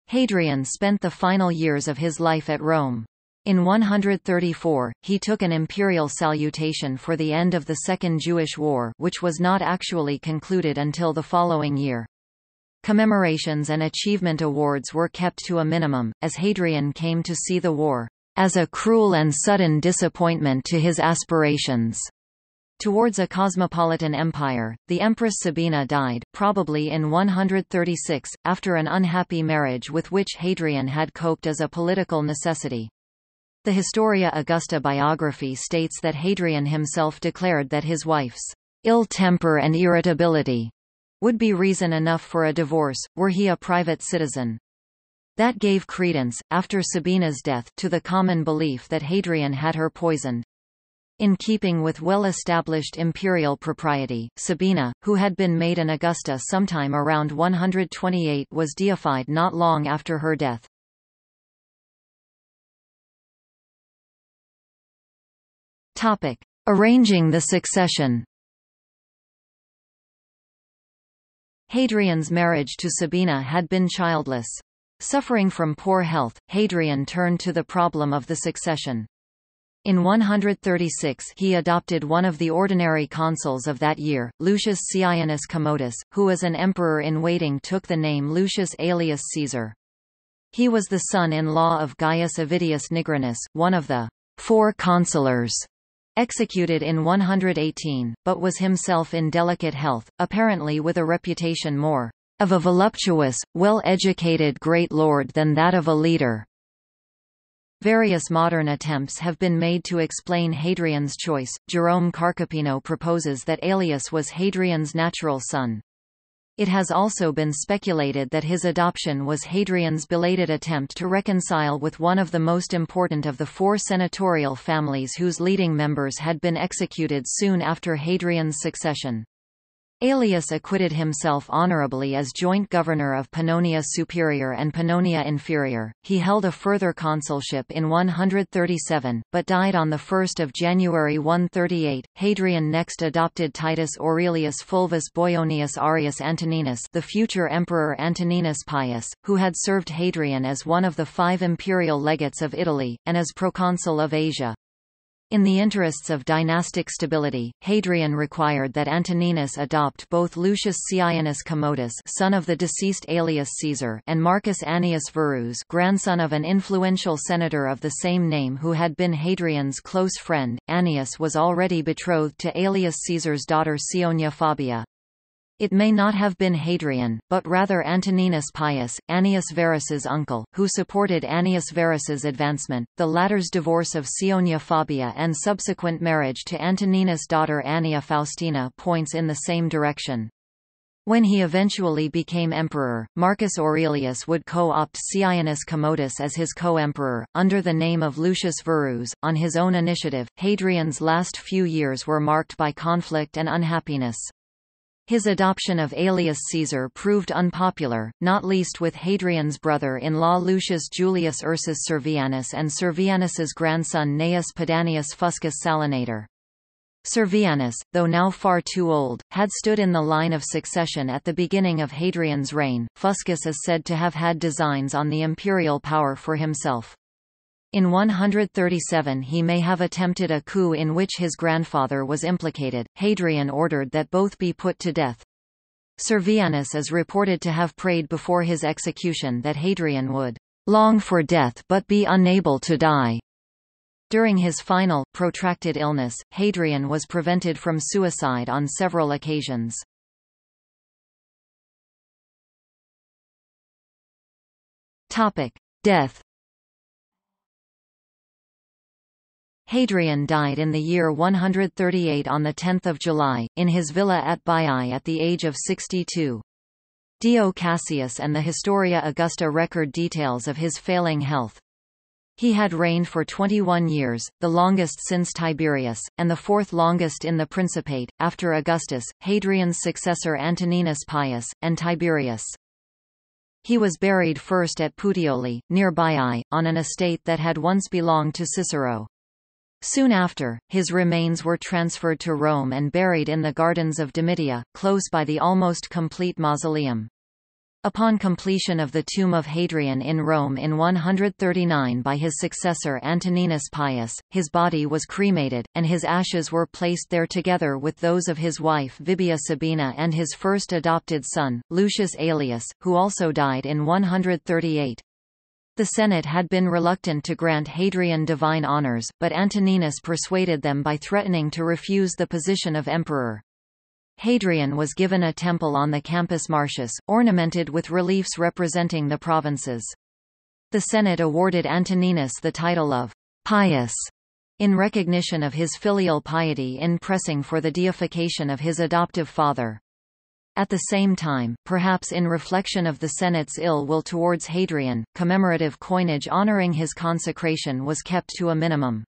Hadrian spent the final years of his life at Rome. In one hundred thirty-four, he took an imperial salutation for the end of the Second Jewish War, which was not actually concluded until the following year. Commemorations and achievement awards were kept to a minimum, as Hadrian came to see the war as a cruel and sudden disappointment to his aspirations. Towards a cosmopolitan empire, the Empress Sabina died, probably in one hundred thirty-six, after an unhappy marriage with which Hadrian had coped as a political necessity. The Historia Augusta biography states that Hadrian himself declared that his wife's ill temper and irritability would be reason enough for a divorce, were he a private citizen. That gave credence, after Sabina's death, to the common belief that Hadrian had her poisoned. In keeping with well-established imperial propriety, Sabina, who had been made an Augusta sometime around one hundred twenty-eight, was deified not long after her death. Topic: Arranging the succession. Hadrian's marriage to Sabina had been childless. Suffering from poor health, Hadrian turned to the problem of the succession. In one hundred thirty-six, he adopted one of the ordinary consuls of that year, Lucius Caeonius Commodus, who as an emperor-in-waiting took the name Lucius Aelius Caesar. He was the son-in-law of Gaius Avidius Nigrinus, one of the four consulars executed in one hundred eighteen, but was himself in delicate health, apparently with a reputation more of a voluptuous, well-educated great lord than that of a leader. Various modern attempts have been made to explain Hadrian's choice. Jerome Carcapino proposes that Aelius was Hadrian's natural son. It has also been speculated that his adoption was Hadrian's belated attempt to reconcile with one of the most important of the four senatorial families whose leading members had been executed soon after Hadrian's succession. Aelius acquitted himself honorably as joint governor of Pannonia Superior and Pannonia Inferior. He held a further consulship in one hundred thirty-seven, but died on the first of January one thirty-eight. Hadrian next adopted Titus Aurelius Fulvus Boionius Arius Antoninus, the future Emperor Antoninus Pius, who had served Hadrian as one of the five imperial legates of Italy, and as proconsul of Asia. In the interests of dynastic stability, Hadrian required that Antoninus adopt both Lucius Caeonius Commodus, son of the deceased Aelius Caesar, and Marcus Annius Verus, grandson of an influential senator of the same name who had been Hadrian's close friend. Annius was already betrothed to Aelius Caesar's daughter Caeonia Fabia. It may not have been Hadrian, but rather Antoninus Pius, Annius Verus's uncle, who supported Annius Verus's advancement. The latter's divorce of Caeonia Fabia and subsequent marriage to Antoninus' daughter Annia Faustina points in the same direction. When he eventually became emperor, Marcus Aurelius would co-opt Caeonius Commodus as his co-emperor, under the name of Lucius Verus, on his own initiative. Hadrian's last few years were marked by conflict and unhappiness. His adoption of Aelius Caesar proved unpopular, not least with Hadrian's brother-in-law Lucius Julius Ursus Servianus and Servianus's grandson Gnaeus Pedanius Fuscus Salinator. Servianus, though now far too old, had stood in the line of succession at the beginning of Hadrian's reign. Fuscus is said to have had designs on the imperial power for himself. In one hundred thirty-seven, he may have attempted a coup in which his grandfather was implicated. Hadrian ordered that both be put to death. Servianus is reported to have prayed before his execution that Hadrian would long for death but be unable to die. During his final, protracted illness, Hadrian was prevented from suicide on several occasions. Topic: Death. Hadrian died in the year one hundred thirty-eight on the tenth of July, in his villa at Baiae at the age of sixty-two. Dio Cassius and the Historia Augusta record details of his failing health. He had reigned for twenty-one years, the longest since Tiberius, and the fourth longest in the Principate, after Augustus, Hadrian's successor Antoninus Pius, and Tiberius. He was buried first at Puteoli, near Baiae, on an estate that had once belonged to Cicero. Soon after, his remains were transferred to Rome and buried in the gardens of Domitia, close by the almost complete mausoleum. Upon completion of the tomb of Hadrian in Rome in one hundred thirty-nine by his successor Antoninus Pius, his body was cremated, and his ashes were placed there together with those of his wife Vibia Sabina and his first adopted son, Lucius Aelius, who also died in one hundred thirty-eight. The Senate had been reluctant to grant Hadrian divine honors, but Antoninus persuaded them by threatening to refuse the position of emperor. Hadrian was given a temple on the Campus Martius, ornamented with reliefs representing the provinces. The Senate awarded Antoninus the title of Pius in recognition of his filial piety in pressing for the deification of his adoptive father. At the same time, perhaps in reflection of the Senate's ill will towards Hadrian, commemorative coinage honoring his consecration was kept to a minimum.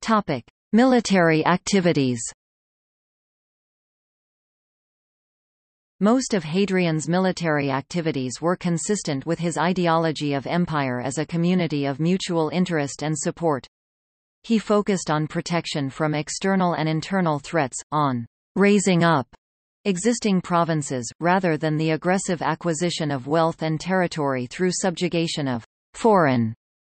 Topic: Military activities. Most of Hadrian's military activities were consistent with his ideology of empire as a community of mutual interest and support. He focused on protection from external and internal threats, on raising up existing provinces, rather than the aggressive acquisition of wealth and territory through subjugation of foreign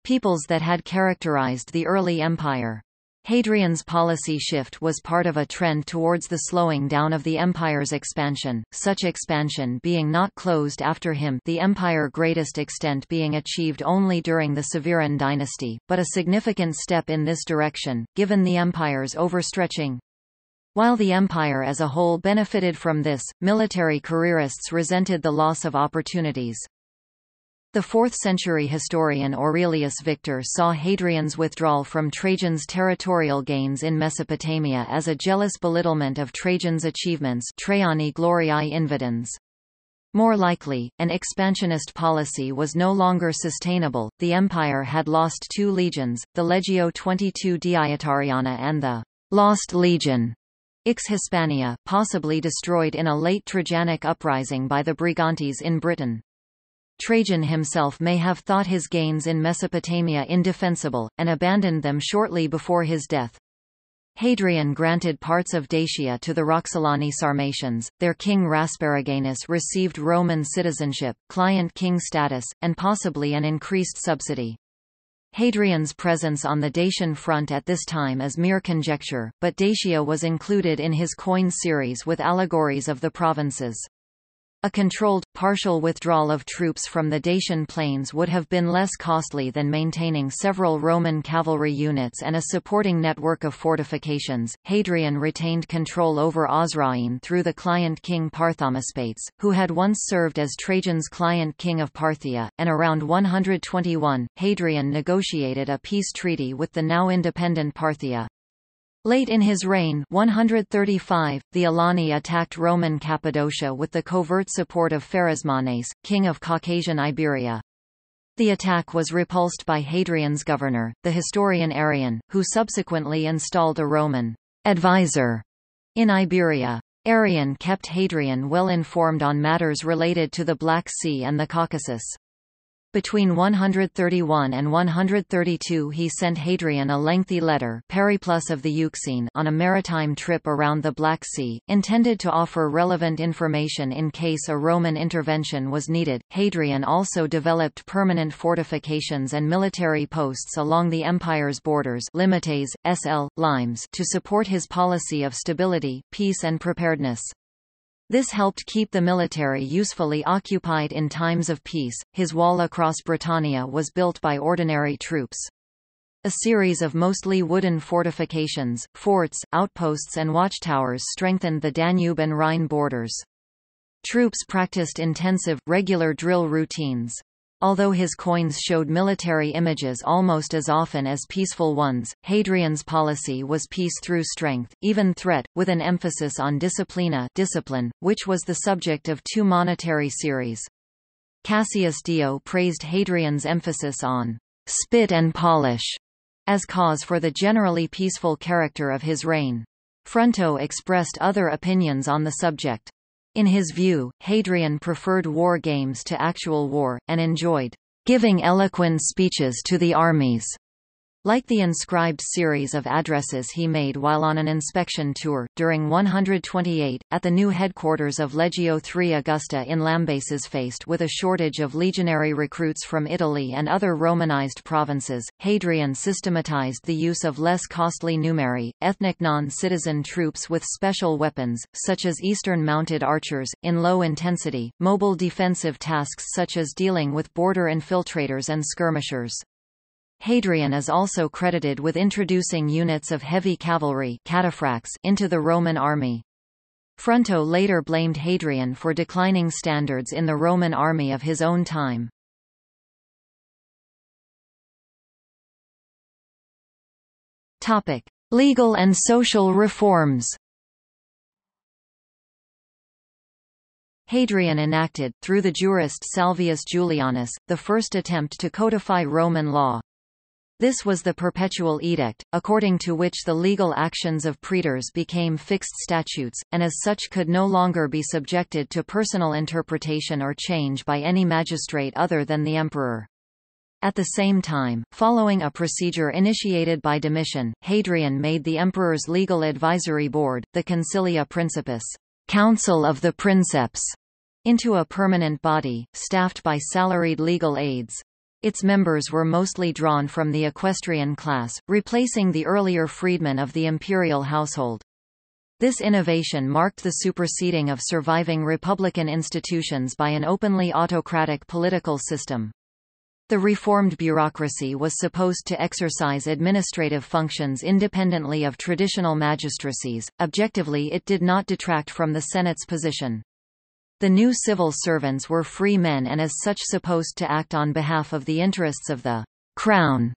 peoples that had characterized the early empire. Hadrian's policy shift was part of a trend towards the slowing down of the empire's expansion, such expansion being not closed after him, the empire's greatest extent being achieved only during the Severan dynasty, but a significant step in this direction, given the empire's overstretching. While the empire as a whole benefited from this, military careerists resented the loss of opportunities. The fourth-century historian Aurelius Victor saw Hadrian's withdrawal from Trajan's territorial gains in Mesopotamia as a jealous belittlement of Trajan's achievements, Traiani gloriae invidens. More likely, an expansionist policy was no longer sustainable. The empire had lost two legions, the Legio twenty-two Dietariana and the Lost Legion X Hispania, possibly destroyed in a late Trajanic uprising by the Brigantes in Britain. Trajan himself may have thought his gains in Mesopotamia indefensible, and abandoned them shortly before his death. Hadrian granted parts of Dacia to the Roxolani Sarmatians, their king Rasparaganus received Roman citizenship, client-king status, and possibly an increased subsidy. Hadrian's presence on the Dacian front at this time is mere conjecture, but Dacia was included in his coin series with allegories of the provinces. A controlled, partial withdrawal of troops from the Dacian plains would have been less costly than maintaining several Roman cavalry units and a supporting network of fortifications. Hadrian retained control over Osroene through the client-king Parthomaspates, who had once served as Trajan's client-king of Parthia, and around one hundred twenty-one, Hadrian negotiated a peace treaty with the now-independent Parthia. Late in his reign one hundred thirty-five, the Alani attacked Roman Cappadocia with the covert support of Pharasmanes, king of Caucasian Iberia. The attack was repulsed by Hadrian's governor, the historian Arrian, who subsequently installed a Roman advisor in Iberia. Arrian kept Hadrian well informed on matters related to the Black Sea and the Caucasus. Between one hundred thirty-one and one hundred thirty-two he sent Hadrian a lengthy letter Periplus of the Euxine on a maritime trip around the Black Sea, intended to offer relevant information in case a Roman intervention was needed. Hadrian also developed permanent fortifications and military posts along the empire's borders Limetes, S L, Limes, to support his policy of stability, peace and preparedness. This helped keep the military usefully occupied in times of peace. His wall across Britannia was built by ordinary troops. A series of mostly wooden fortifications, forts, outposts and watchtowers strengthened the Danube and Rhine borders. Troops practiced intensive, regular drill routines. Although his coins showed military images almost as often as peaceful ones, Hadrian's policy was peace through strength, even threat, with an emphasis on disciplina discipline, which was the subject of two monetary series. Cassius Dio praised Hadrian's emphasis on spit and polish as cause for the generally peaceful character of his reign. Fronto expressed other opinions on the subject. In his view, Hadrian preferred war games to actual war, and enjoyed giving eloquent speeches to the armies, like the inscribed series of addresses he made while on an inspection tour, during one hundred twenty-eight, at the new headquarters of Legio three Augusta in Lambaces. Faced with a shortage of legionary recruits from Italy and other Romanized provinces, Hadrian systematized the use of less costly numeri, ethnic non-citizen troops with special weapons, such as Eastern mounted archers, in low-intensity, mobile defensive tasks such as dealing with border infiltrators and skirmishers. Hadrian is also credited with introducing units of heavy cavalry cataphracts into the Roman army. Fronto later blamed Hadrian for declining standards in the Roman army of his own time. Topic: Legal and social reforms. Hadrian enacted, through the jurist Salvius Julianus, the first attempt to codify Roman law. This was the Perpetual Edict, according to which the legal actions of praetors became fixed statutes, and as such could no longer be subjected to personal interpretation or change by any magistrate other than the emperor. At the same time, following a procedure initiated by Domitian, Hadrian made the emperor's legal advisory board, the Concilia Principis, Council of the Princeps, into a permanent body, staffed by salaried legal aides. Its members were mostly drawn from the equestrian class, replacing the earlier freedmen of the imperial household. This innovation marked the superseding of surviving republican institutions by an openly autocratic political system. The reformed bureaucracy was supposed to exercise administrative functions independently of traditional magistracies. Objectively, it did not detract from the Senate's position. The new civil servants were free men and as such supposed to act on behalf of the interests of the crown,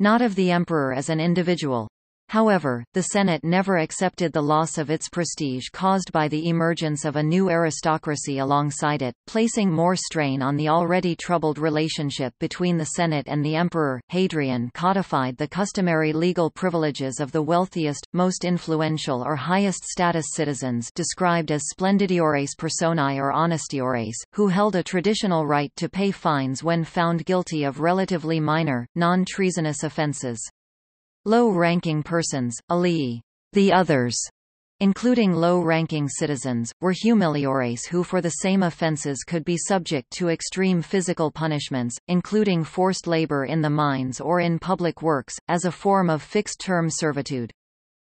not of the emperor as an individual. However, the Senate never accepted the loss of its prestige caused by the emergence of a new aristocracy alongside it, placing more strain on the already troubled relationship between the Senate and the emperor. Hadrian codified the customary legal privileges of the wealthiest, most influential or highest status citizens, described as splendidores personae or honestiores, who held a traditional right to pay fines when found guilty of relatively minor, non-treasonous offenses. Low-ranking persons, alii, the others, including low-ranking citizens, were humiliores who for the same offenses could be subject to extreme physical punishments, including forced labor in the mines or in public works, as a form of fixed-term servitude.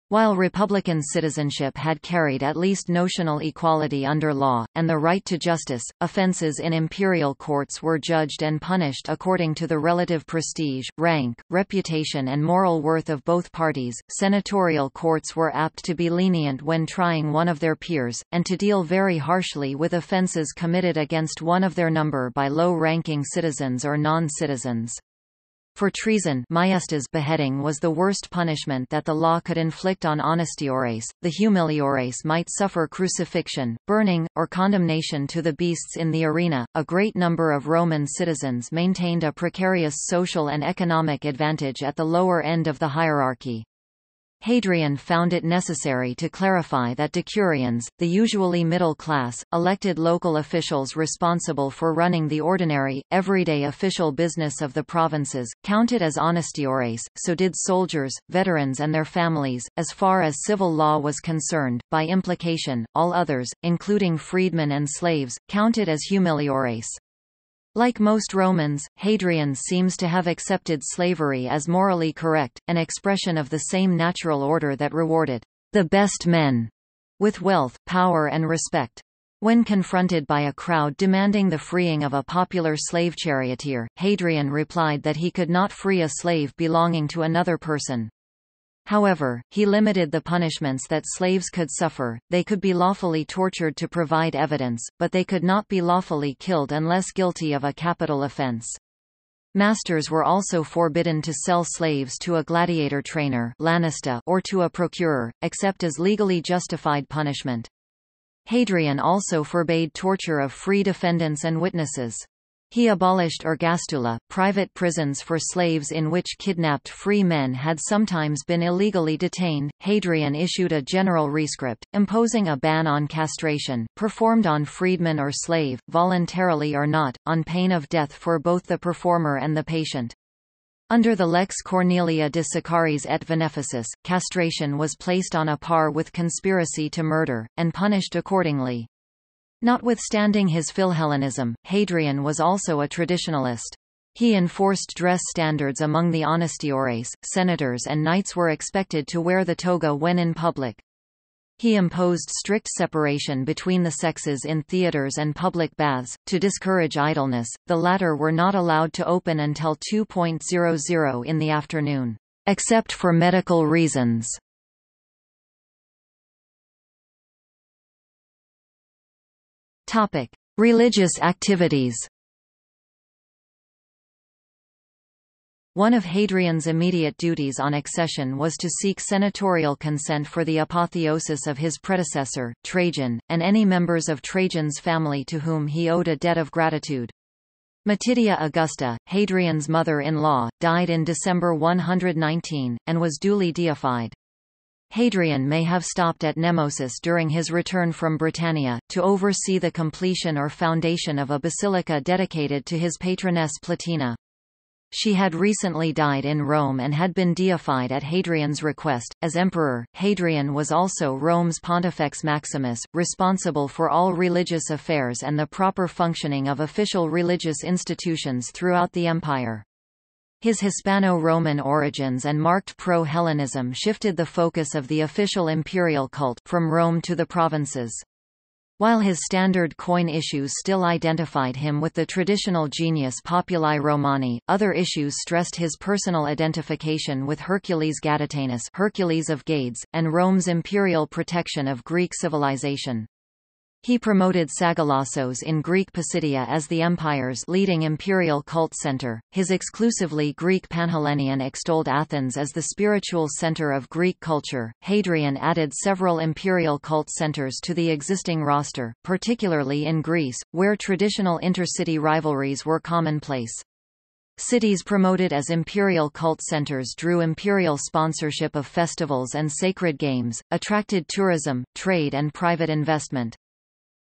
While republican citizenship had carried at least notional equality under law, and the right to justice, offenses in imperial courts were judged and punished according to the relative prestige, rank, reputation and moral worth of both parties. Senatorial courts were apt to be lenient when trying one of their peers, and to deal very harshly with offenses committed against one of their number by low-ranking citizens or non-citizens. For treason, maiestas beheading was the worst punishment that the law could inflict on honestiores. The humiliores might suffer crucifixion, burning, or condemnation to the beasts in the arena. A great number of Roman citizens maintained a precarious social and economic advantage at the lower end of the hierarchy. Hadrian found it necessary to clarify that decurions, the usually middle-class, elected local officials responsible for running the ordinary, everyday official business of the provinces, counted as honestiores, so did soldiers, veterans and their families, as far as civil law was concerned. By implication, all others, including freedmen and slaves, counted as humiliores. Like most Romans, Hadrian seems to have accepted slavery as morally correct, an expression of the same natural order that rewarded the best men with wealth, power and respect. When confronted by a crowd demanding the freeing of a popular slave charioteer, Hadrian replied that he could not free a slave belonging to another person. However, he limited the punishments that slaves could suffer. They could be lawfully tortured to provide evidence, but they could not be lawfully killed unless guilty of a capital offense. Masters were also forbidden to sell slaves to a gladiator trainer or to a procurer, except as legally justified punishment. Hadrian also forbade torture of free defendants and witnesses. He abolished ergastula, private prisons for slaves in which kidnapped free men had sometimes been illegally detained. Hadrian issued a general rescript, imposing a ban on castration, performed on freedman or slave, voluntarily or not, on pain of death for both the performer and the patient. Under the Lex Cornelia de Sicaris et Veneficis, castration was placed on a par with conspiracy to murder, and punished accordingly. Notwithstanding his Philhellenism, Hadrian was also a traditionalist. He enforced dress standards among the honestiores, senators and knights were expected to wear the toga when in public. He imposed strict separation between the sexes in theaters and public baths, to discourage idleness. The latter were not allowed to open until two p m in the afternoon, except for medical reasons. Topic: Religious activities. One of Hadrian's immediate duties on accession was to seek senatorial consent for the apotheosis of his predecessor, Trajan, and any members of Trajan's family to whom he owed a debt of gratitude. Matidia Augusta, Hadrian's mother-in-law, died in December one nineteen, and was duly deified. Hadrian may have stopped at Nemosis during his return from Britannia, to oversee the completion or foundation of a basilica dedicated to his patroness Plotina. She had recently died in Rome and had been deified at Hadrian's request. As emperor, Hadrian was also Rome's Pontifex Maximus, responsible for all religious affairs and the proper functioning of official religious institutions throughout the empire. His Hispano-Roman origins and marked pro-Hellenism shifted the focus of the official imperial cult from Rome to the provinces. While his standard coin issues still identified him with the traditional genius Populi Romani, other issues stressed his personal identification with Hercules Gadatanus, Hercules of Gades, and Rome's imperial protection of Greek civilization. He promoted Sagalossos in Greek Pisidia as the empire's leading imperial cult center. His exclusively Greek Panhellenion extolled Athens as the spiritual center of Greek culture. Hadrian added several imperial cult centers to the existing roster, particularly in Greece, where traditional intercity rivalries were commonplace. Cities promoted as imperial cult centers drew imperial sponsorship of festivals and sacred games, attracted tourism, trade and private investment.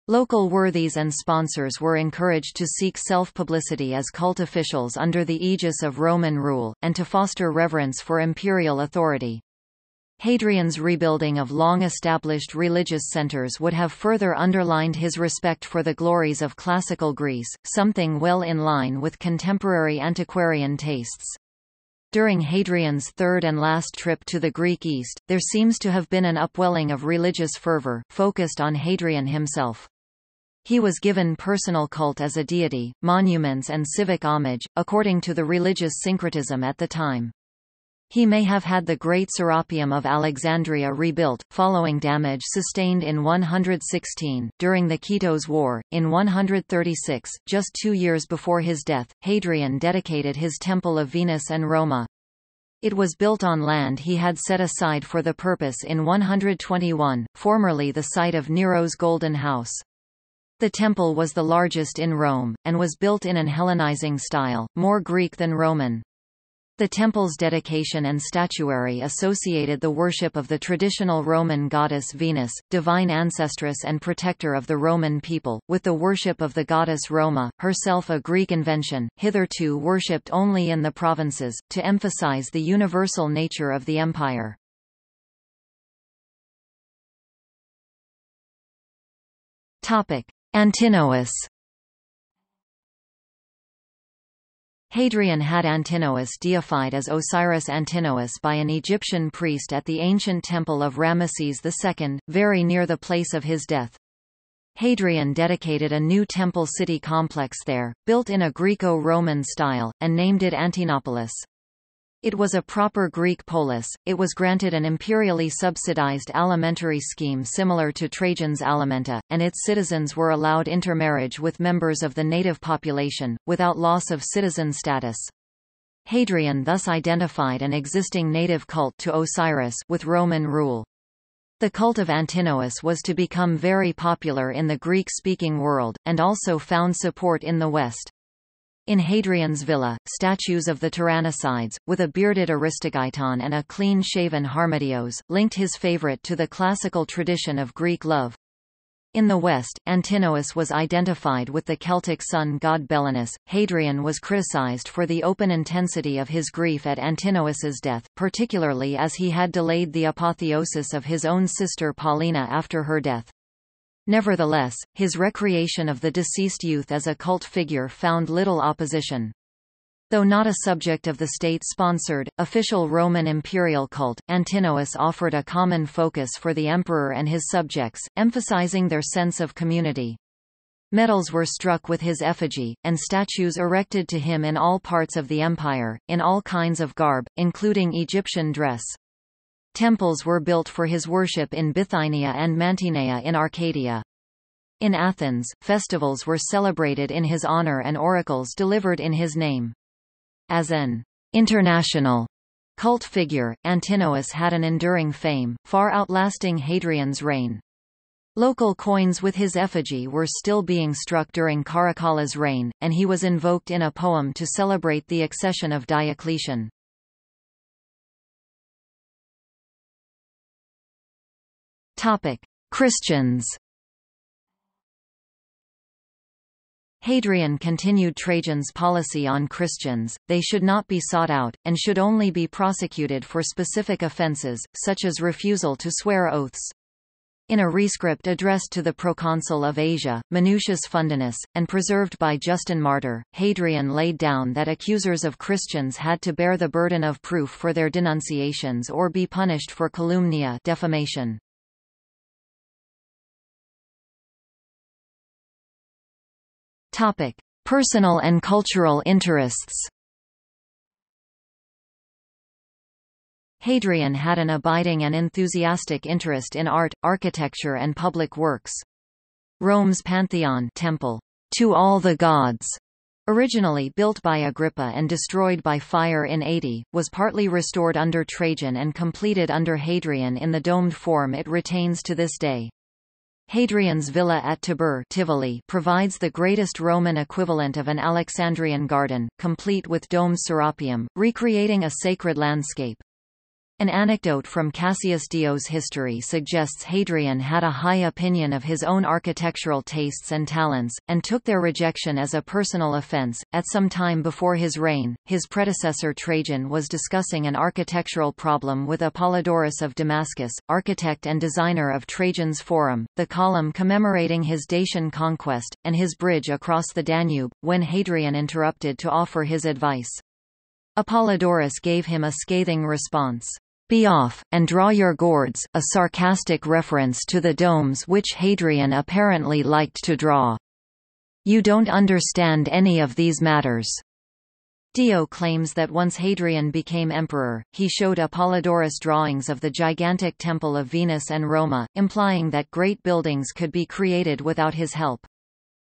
Local worthies and sponsors were encouraged to seek self-publicity as cult officials under the aegis of Roman rule, and to foster reverence for imperial authority. Hadrian's rebuilding of long-established religious centers would have further underlined his respect for the glories of classical Greece, something well in line with contemporary antiquarian tastes. During Hadrian's third and last trip to the Greek East, there seems to have been an upwelling of religious fervor, focused on Hadrian himself. He was given personal cult as a deity, monuments and civic homage, according to the religious syncretism at the time. He may have had the great Serapeum of Alexandria rebuilt, following damage sustained in one hundred sixteen, during the Quito's War. In one hundred thirty-six, just two years before his death, Hadrian dedicated his Temple of Venus and Roma. It was built on land he had set aside for the purpose in one hundred twenty-one, formerly the site of Nero's Golden House. The temple was the largest in Rome, and was built in an Hellenizing style, more Greek than Roman. The temple's dedication and statuary associated the worship of the traditional Roman goddess Venus, divine ancestress and protector of the Roman people, with the worship of the goddess Roma, herself a Greek invention, hitherto worshipped only in the provinces, to emphasize the universal nature of the empire. Antinous. Hadrian had Antinous deified as Osiris Antinous by an Egyptian priest at the ancient temple of Ramesses the Second, very near the place of his death. Hadrian dedicated a new temple city complex there, built in a Greco-Roman style, and named it Antinopolis. It was a proper Greek polis. It was granted an imperially subsidized alimentary scheme similar to Trajan's Alimenta, and its citizens were allowed intermarriage with members of the native population, without loss of citizen status. Hadrian thus identified an existing native cult to Osiris with Roman rule. The cult of Antinous was to become very popular in the Greek-speaking world, and also found support in the West. In Hadrian's villa, statues of the tyrannicides, with a bearded Aristogiton and a clean-shaven Harmodios, linked his favorite to the classical tradition of Greek love. In the West, Antinous was identified with the Celtic sun god Belinus. Hadrian was criticized for the open intensity of his grief at Antinous's death, particularly as he had delayed the apotheosis of his own sister Paulina after her death. Nevertheless, his recreation of the deceased youth as a cult figure found little opposition. Though not a subject of the state-sponsored, official Roman imperial cult, Antinous offered a common focus for the emperor and his subjects, emphasizing their sense of community. Medals were struck with his effigy, and statues erected to him in all parts of the empire, in all kinds of garb, including Egyptian dress. Temples were built for his worship in Bithynia and Mantinea in Arcadia. In Athens, festivals were celebrated in his honor and oracles delivered in his name. As an international cult figure, Antinous had an enduring fame, far outlasting Hadrian's reign. Local coins with his effigy were still being struck during Caracalla's reign, and he was invoked in a poem to celebrate the accession of Diocletian. Topic: Christians. Hadrian continued Trajan's policy on Christians, they should not be sought out, and should only be prosecuted for specific offenses, such as refusal to swear oaths. In a rescript addressed to the proconsul of Asia, Minucius Fundinus, and preserved by Justin Martyr, Hadrian laid down that accusers of Christians had to bear the burden of proof for their denunciations or be punished for calumnia, defamation. Topic: Personal and cultural interests. Hadrian had an abiding and enthusiastic interest in art, architecture and public works. Rome's Pantheon temple, to all the gods, originally built by Agrippa and destroyed by fire in eighty, was partly restored under Trajan and completed under Hadrian in the domed form it retains to this day. Hadrian's villa at Tibur Tivoli provides the greatest Roman equivalent of an Alexandrian garden, complete with domed serapeum, recreating a sacred landscape. An anecdote from Cassius Dio's history suggests Hadrian had a high opinion of his own architectural tastes and talents, and took their rejection as a personal offense. At some time before his reign, his predecessor Trajan was discussing an architectural problem with Apollodorus of Damascus, architect and designer of Trajan's Forum, the column commemorating his Dacian conquest, and his bridge across the Danube, when Hadrian interrupted to offer his advice. Apollodorus gave him a scathing response. Be off, and draw your gourds, a sarcastic reference to the domes which Hadrian apparently liked to draw. You don't understand any of these matters. Dio claims that once Hadrian became emperor, he showed Apollodorus drawings of the gigantic Temple of Venus and Roma, implying that great buildings could be created without his help.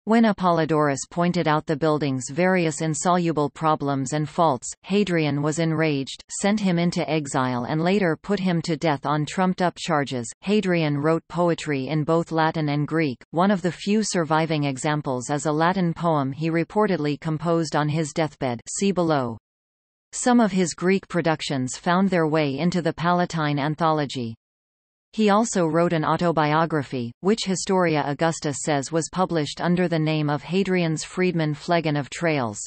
When Apollodorus pointed out the building's various insoluble problems and faults, Hadrian was enraged, sent him into exile and later put him to death on trumped-up charges. Hadrian wrote poetry in both Latin and Greek. One of the few surviving examples is a Latin poem he reportedly composed on his deathbed. See below. Some of his Greek productions found their way into the Palatine Anthology. He also wrote an autobiography, which Historia Augusta says was published under the name of Hadrian's freedman Phlegon of Tralles.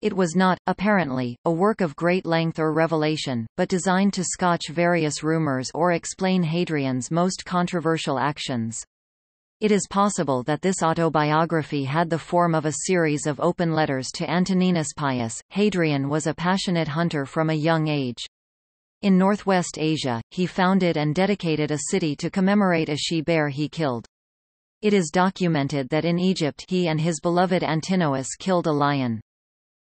It was not, apparently, a work of great length or revelation, but designed to scotch various rumors or explain Hadrian's most controversial actions. It is possible that this autobiography had the form of a series of open letters to Antoninus Pius. Hadrian was a passionate hunter from a young age. In northwest Asia, he founded and dedicated a city to commemorate a she-bear he killed. It is documented that in Egypt he and his beloved Antinous killed a lion.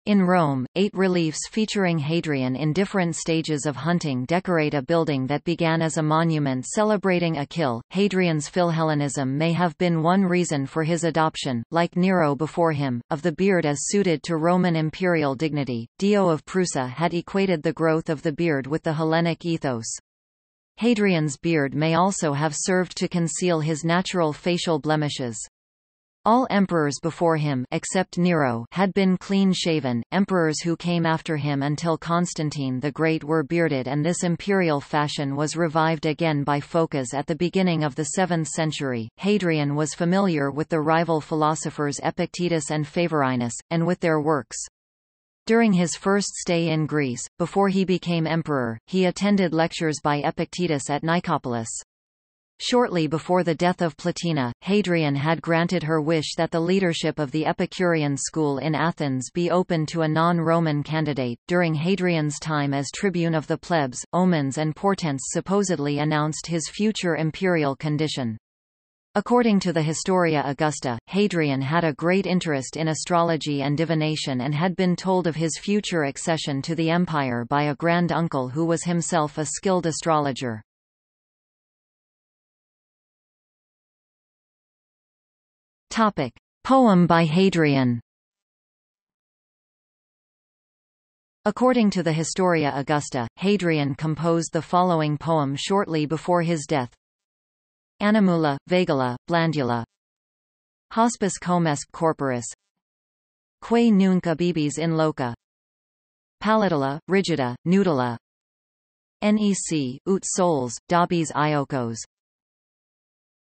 In Rome, eight reliefs featuring Hadrian in different stages of hunting decorate a building that began as a monument celebrating a kill. Hadrian's Philhellenism may have been one reason for his adoption, like Nero before him, of the beard as suited to Roman imperial dignity. Dio of Prusa had equated the growth of the beard with the Hellenic ethos. Hadrian's beard may also have served to conceal his natural facial blemishes. All emperors before him except Nero had been clean-shaven, emperors who came after him until Constantine the Great were bearded, and this imperial fashion was revived again by Phocas at the beginning of the seventh century. Hadrian was familiar with the rival philosophers Epictetus and Favorinus, and with their works. During his first stay in Greece, before he became emperor, he attended lectures by Epictetus at Nicopolis. Shortly before the death of Plotina, Hadrian had granted her wish that the leadership of the Epicurean school in Athens be open to a non-Roman candidate. During Hadrian's time as tribune of the plebs, omens and portents supposedly announced his future imperial condition. According to the Historia Augusta, Hadrian had a great interest in astrology and divination and had been told of his future accession to the empire by a grand-uncle who was himself a skilled astrologer. Topic: Poem by Hadrian. According to the Historia Augusta, Hadrian composed the following poem shortly before his death. Animula, vagula, blandula, hospice comesque corporis, quae nunc abibes in loca, pallidula, rigida, nudula, nec, ut soles, dabes iocos,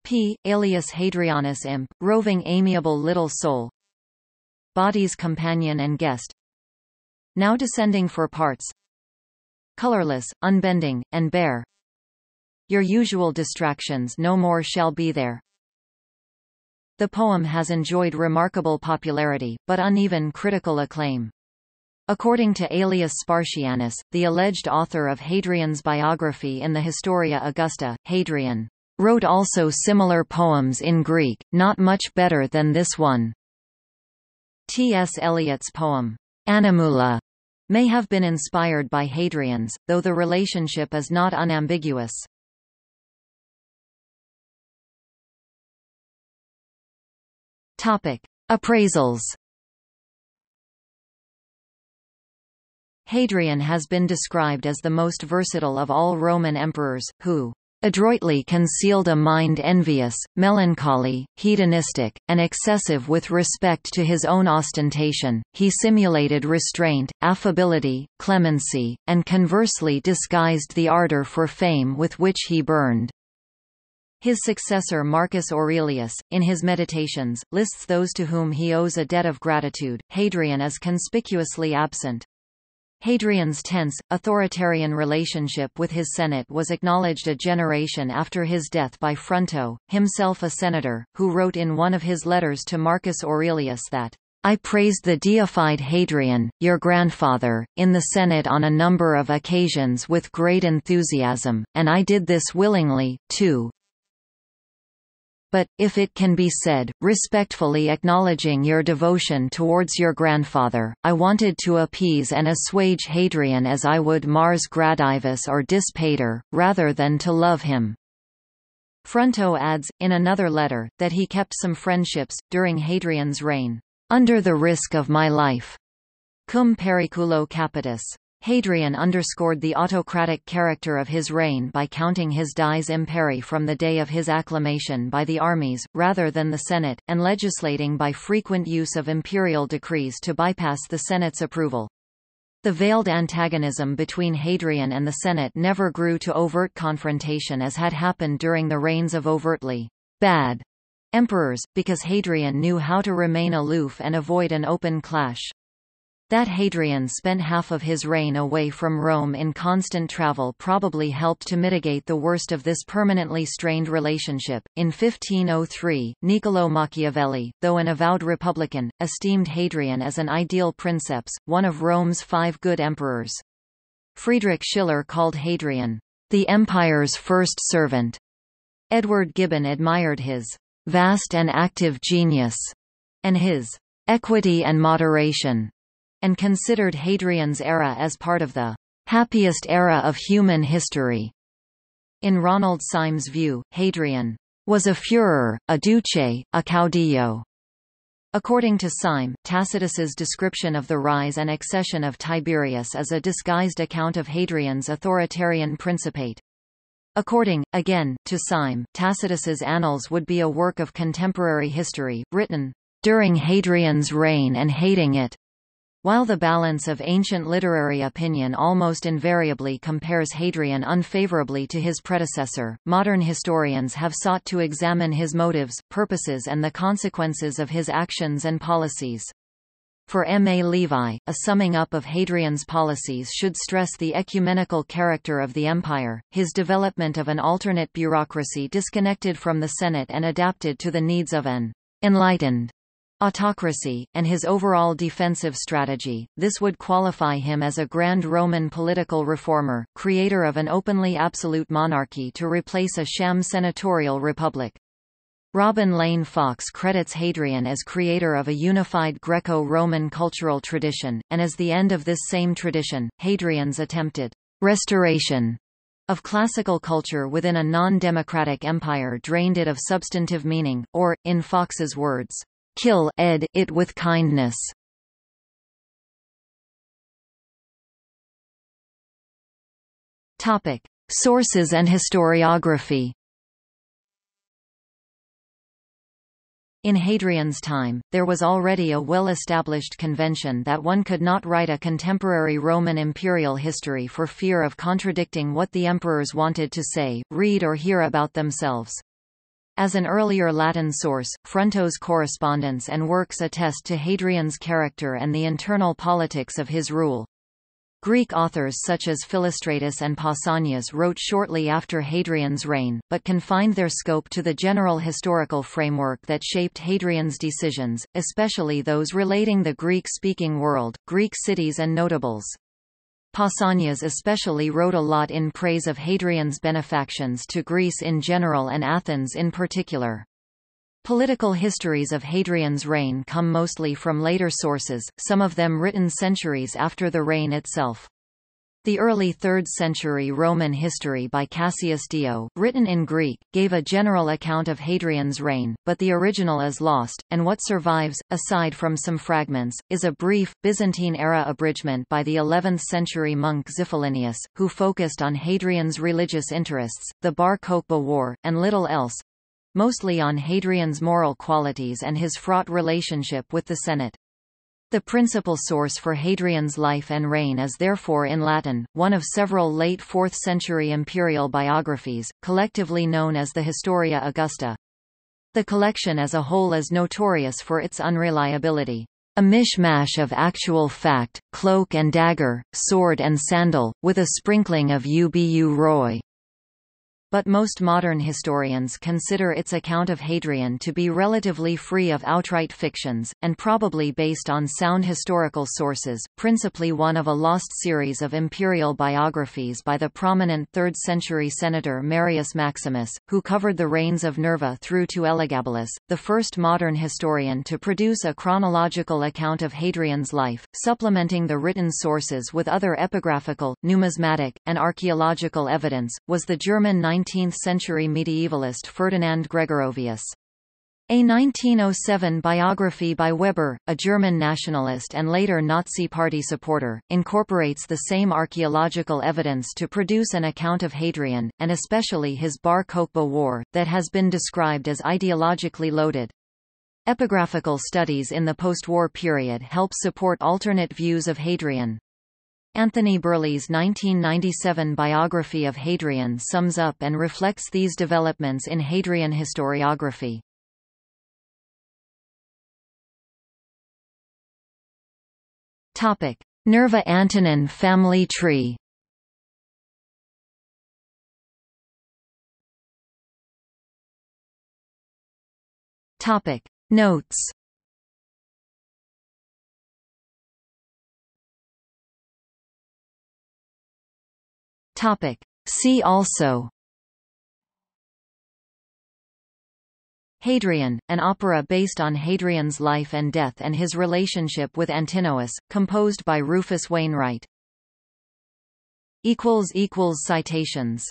P. Aelius Hadrianus imp, roving amiable little soul, body's companion and guest, now descending for parts, colorless, unbending, and bare, your usual distractions no more shall be there. The poem has enjoyed remarkable popularity, but uneven critical acclaim. According to Aelius Spartianus, the alleged author of Hadrian's biography in the Historia Augusta, Hadrian wrote also similar poems in Greek, not much better than this one. T S Eliot's poem, Animula, may have been inspired by Hadrian's, though the relationship is not unambiguous. Topic: Appraisals. Hadrian has been described as the most versatile of all Roman emperors, who adroitly concealed a mind envious, melancholy, hedonistic, and excessive with respect to his own ostentation. He simulated restraint, affability, clemency, and conversely disguised the ardor for fame with which he burned. His successor Marcus Aurelius, in his Meditations, lists those to whom he owes a debt of gratitude. Hadrian is conspicuously absent. Hadrian's tense, authoritarian relationship with his Senate was acknowledged a generation after his death by Fronto, himself a senator, who wrote in one of his letters to Marcus Aurelius that, "I praised the deified Hadrian, your grandfather, in the Senate on a number of occasions with great enthusiasm, and I did this willingly, too. But, if it can be said, respectfully acknowledging your devotion towards your grandfather, I wanted to appease and assuage Hadrian as I would Mars Gradivus or Dispater, rather than to love him." Fronto adds, in another letter, that he kept some friendships, during Hadrian's reign, "under the risk of my life." Cum periculo capitis. Hadrian underscored the autocratic character of his reign by counting his dies imperi from the day of his acclamation by the armies, rather than the Senate, and legislating by frequent use of imperial decrees to bypass the Senate's approval. The veiled antagonism between Hadrian and the Senate never grew to overt confrontation as had happened during the reigns of overtly bad emperors, because Hadrian knew how to remain aloof and avoid an open clash. That Hadrian spent half of his reign away from Rome in constant travel probably helped to mitigate the worst of this permanently strained relationship. In fifteen oh three, Niccolò Machiavelli, though an avowed republican, esteemed Hadrian as an ideal princeps, one of Rome's five good emperors. Friedrich Schiller called Hadrian, "the empire's first servant." Edward Gibbon admired his vast and active genius, and his equity and moderation, and considered Hadrian's era as part of the happiest era of human history. In Ronald Syme's view, Hadrian was a Führer, a Duce, a Caudillo. According to Syme, Tacitus's description of the rise and accession of Tiberius is a disguised account of Hadrian's authoritarian principate. According, again, to Syme, Tacitus's annals would be a work of contemporary history, written during Hadrian's reign and hating it, while the balance of ancient literary opinion almost invariably compares Hadrian unfavorably to his predecessor, modern historians have sought to examine his motives, purposes and the consequences of his actions and policies. For M. A. Levi, a summing up of Hadrian's policies should stress the ecumenical character of the empire, his development of an alternate bureaucracy disconnected from the Senate and adapted to the needs of an enlightened autocracy, and his overall defensive strategy. This would qualify him as a grand Roman political reformer, creator of an openly absolute monarchy to replace a sham senatorial republic. Robin Lane Fox credits Hadrian as creator of a unified Greco-Roman cultural tradition, and as the end of this same tradition, Hadrian's attempted restoration of classical culture within a non-democratic empire drained it of substantive meaning, or, in Fox's words, kill ed it with kindness. Topic: Sources and historiography. In Hadrian's time, there was already a well-established convention that one could not write a contemporary Roman imperial history for fear of contradicting what the emperors wanted to say, read or hear about themselves. As an earlier Latin source, Fronto's correspondence and works attest to Hadrian's character and the internal politics of his rule. Greek authors such as Philostratus and Pausanias wrote shortly after Hadrian's reign, but confined their scope to the general historical framework that shaped Hadrian's decisions, especially those relating the Greek-speaking world, Greek cities and notables. Pausanias especially wrote a lot in praise of Hadrian's benefactions to Greece in general and Athens in particular. Political histories of Hadrian's reign come mostly from later sources, some of them written centuries after the reign itself. The early third century Roman history by Cassius Dio, written in Greek, gave a general account of Hadrian's reign, but the original is lost, and what survives, aside from some fragments, is a brief, Byzantine-era abridgment by the eleventh century monk Xiphilinius, who focused on Hadrian's religious interests, the Bar Kokhba War, and little else, mostly on Hadrian's moral qualities and his fraught relationship with the Senate. The principal source for Hadrian's life and reign is therefore in Latin, one of several late fourth century imperial biographies, collectively known as the Historia Augusta. The collection as a whole is notorious for its unreliability. A mishmash of actual fact, cloak and dagger, sword and sandal, with a sprinkling of ubu roi. But most modern historians consider its account of Hadrian to be relatively free of outright fictions, and probably based on sound historical sources, principally one of a lost series of imperial biographies by the prominent third century senator Marius Maximus, who covered the reigns of Nerva through to Elagabalus, the first modern historian to produce a chronological account of Hadrian's life, supplementing the written sources with other epigraphical, numismatic, and archaeological evidence, was the German nineteenth century medievalist Ferdinand Gregorovius. A nineteen oh seven biography by Weber, a German nationalist and later Nazi Party supporter, incorporates the same archaeological evidence to produce an account of Hadrian, and especially his Bar Kokhba War, that has been described as ideologically loaded. Epigraphical studies in the post-war period help support alternate views of Hadrian. Anthony Burley's nineteen ninety-seven biography of Hadrian sums up and reflects these developments in Hadrian historiography. Topic: Nerva Antonin family tree. Topic: Notes. Topic. See also: Hadrian, an opera based on Hadrian's life and death and his relationship with Antinous, composed by Rufus Wainwright. Citations